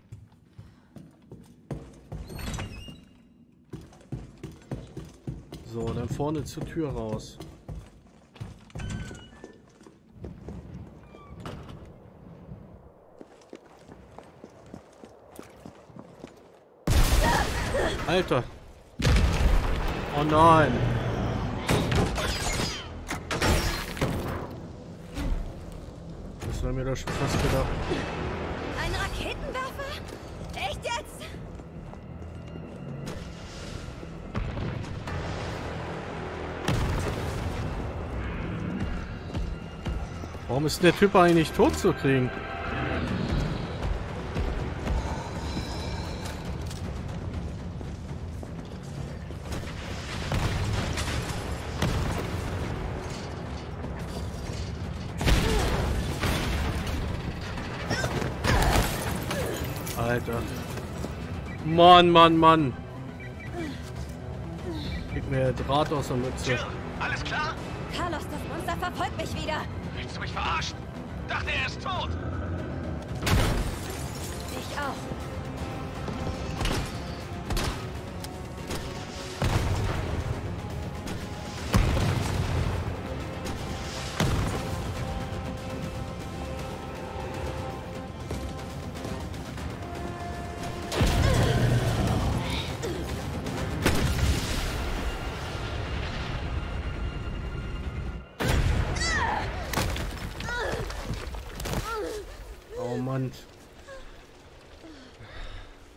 So, dann vorne zur Tür raus. Alter. Oh nein! Das war mir doch schon fast gedacht. Ein Raketenwerfer? Echt jetzt? Warum ist der Typ eigentlich nicht tot zu kriegen? Alter. Mann, Mann, Mann. Gib mir Draht aus der Mütze. Jill, alles klar? Carlos, das Monster verfolgt mich wieder. Willst du mich verarschen? Dachte, er ist tot. Ich auch.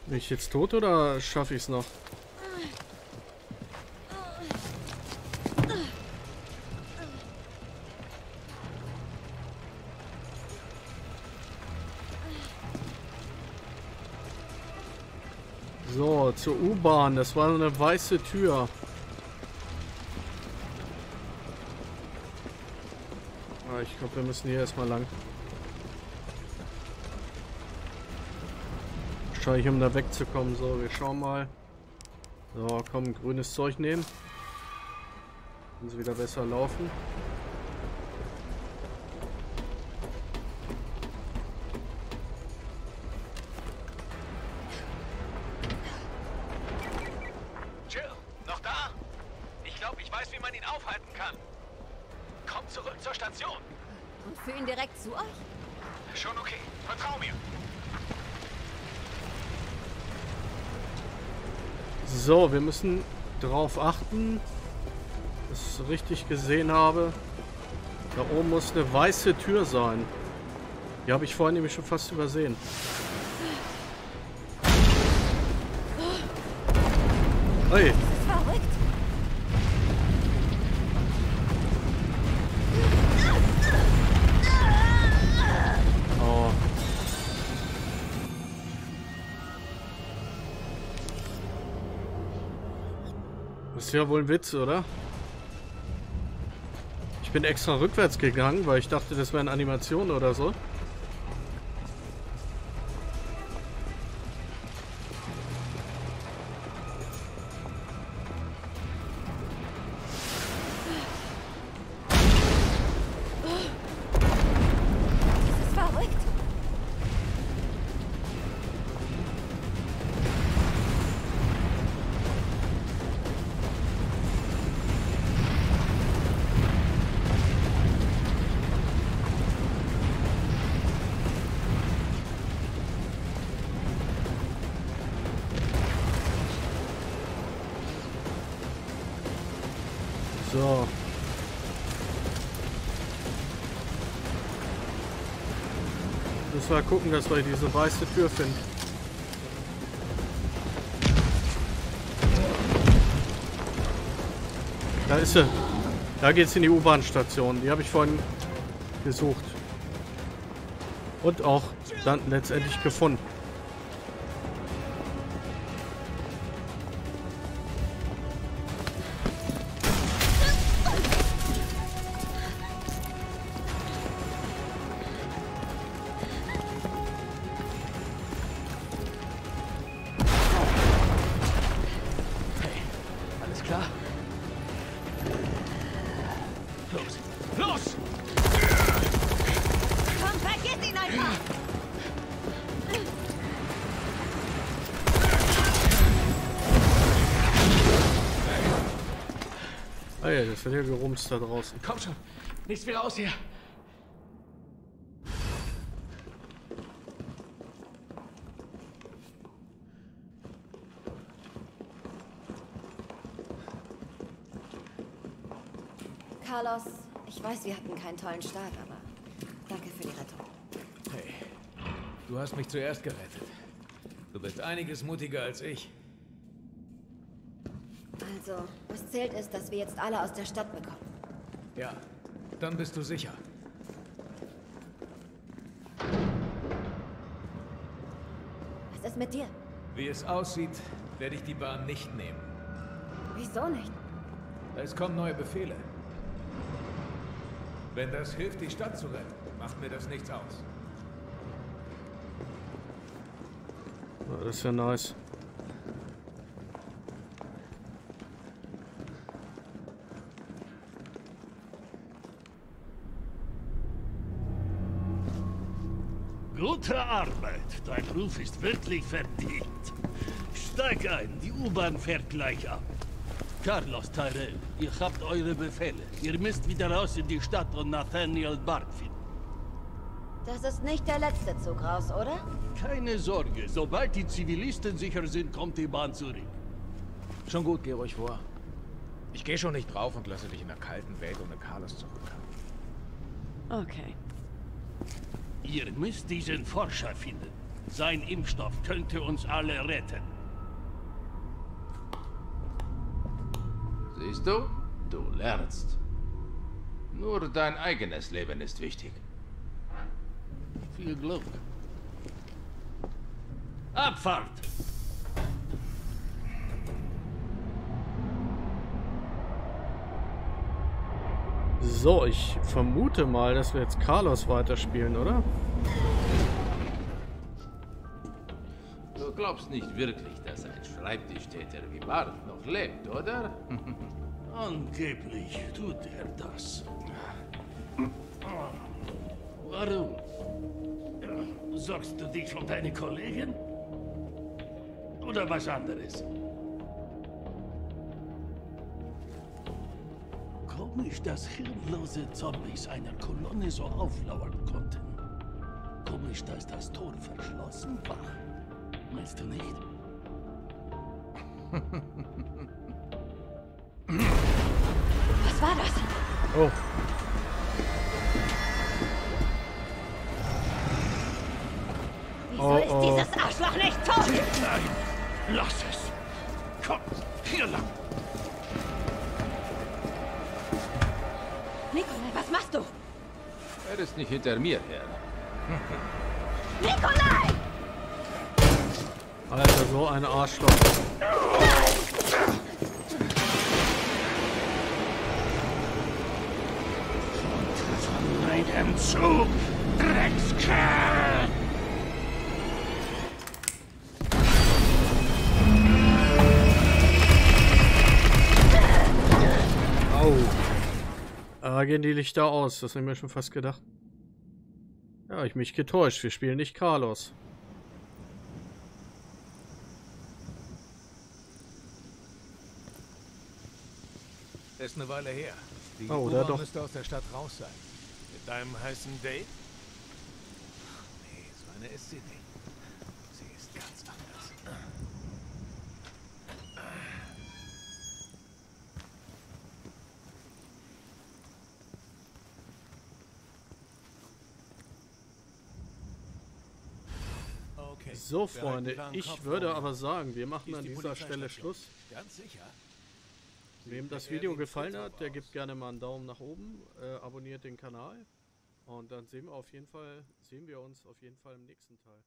Bin ich jetzt tot oder schaffe ich es noch? So, zur U-Bahn. Das war eine weiße Tür. Ah, ich glaube, wir müssen hier erstmal lang. Wahrscheinlich, um da wegzukommen. So, wir schauen mal. So, komm, grünes Zeug nehmen. Können sie wieder besser laufen. Jill, noch da? Ich glaube, ich weiß, wie man ihn aufhalten kann. Kommt zurück zur Station. Und führ ihn direkt zu euch? Schon okay. Vertrau mir. So, wir müssen darauf achten, dass ich es richtig gesehen habe. Da oben muss eine weiße Tür sein. Die habe ich vorhin nämlich schon fast übersehen. Hey. Ist ja wohl ein Witz, oder? Ich bin extra rückwärts gegangen, weil ich dachte, das wäre eine Animation oder so. So. Müssen wir gucken, dass wir diese weiße Tür finden. Da ist sie. Da geht's in die U-Bahn-Station. Die habe ich vorhin gesucht. Und auch dann letztendlich gefunden. Hey, das wird ja gerumst da draußen. Komm schon, nichts mehr raus hier. Carlos, ich weiß, wir hatten keinen tollen Start, aber danke für die Rettung. Hey, du hast mich zuerst gerettet. Du bist einiges mutiger als ich. Also, was zählt ist, dass wir jetzt alle aus der Stadt bekommen. Ja, dann bist du sicher. Was ist mit dir? Wie es aussieht, werde ich die Bahn nicht nehmen. Wieso nicht? Es kommen neue Befehle. Wenn das hilft, die Stadt zu retten, macht mir das nichts aus. Oh, das ist ja nice. Gute Arbeit. Dein Ruf ist wirklich verdient. Steig ein, die U-Bahn fährt gleich ab. Carlos, Tyrell, ihr habt eure Befehle. Ihr müsst wieder raus in die Stadt und Nathaniel Bark finden. Das ist nicht der letzte Zug raus, oder? Keine Sorge, sobald die Zivilisten sicher sind, kommt die Bahn zurück. Schon gut, geh ruhig vor. Ich gehe schon nicht drauf und lasse dich in der kalten Welt ohne Carlos zurück. Okay. Ihr müsst diesen Forscher finden. Sein Impfstoff könnte uns alle retten. Siehst du? Du lernst. Nur dein eigenes Leben ist wichtig. Viel Glück. Abfahrt! So, ich vermute mal, dass wir jetzt Carlos weiterspielen, oder? Du glaubst nicht wirklich, dass ein Schreibtischtäter wie Bart noch lebt, oder? Angeblich tut er das. Warum? Sorgst du dich um deine Kollegen? Oder was anderes? Komisch, dass hirnlose Zombies einer Kolonne so auflauern konnten. Komisch, dass das Tor verschlossen war. Meinst du nicht? Was war das? Oh. Wieso oh, ist oh. dieses Arschloch nicht tot? Nein, lass es. Komm, hier lang. Nikolai, was machst du? Er ist nicht hinter mir her. Nikolai! Alter, so ein Arschloch. Von meinem Zug, Dreckskerl! Au. Da gehen die Lichter aus, das haben wir schon fast gedacht. Ja, ich mich getäuscht, wir spielen nicht Carlos. Ist eine Weile her. Die oh, oder doch. Müsste aus der Stadt raus sein. Mit deinem heißen Date? Nee, so eine ist sie nicht. Sie ist ganz anders. Okay. So, Freunde, ich würde aber sagen, wir machen an dieser Stelle Schluss. Ganz sicher. Wem das Video gefallen hat, der gibt gerne mal einen Daumen nach oben, äh, abonniert den Kanal und dann sehen wir auf jeden Fall, sehen wir uns auf jeden Fall im nächsten Teil.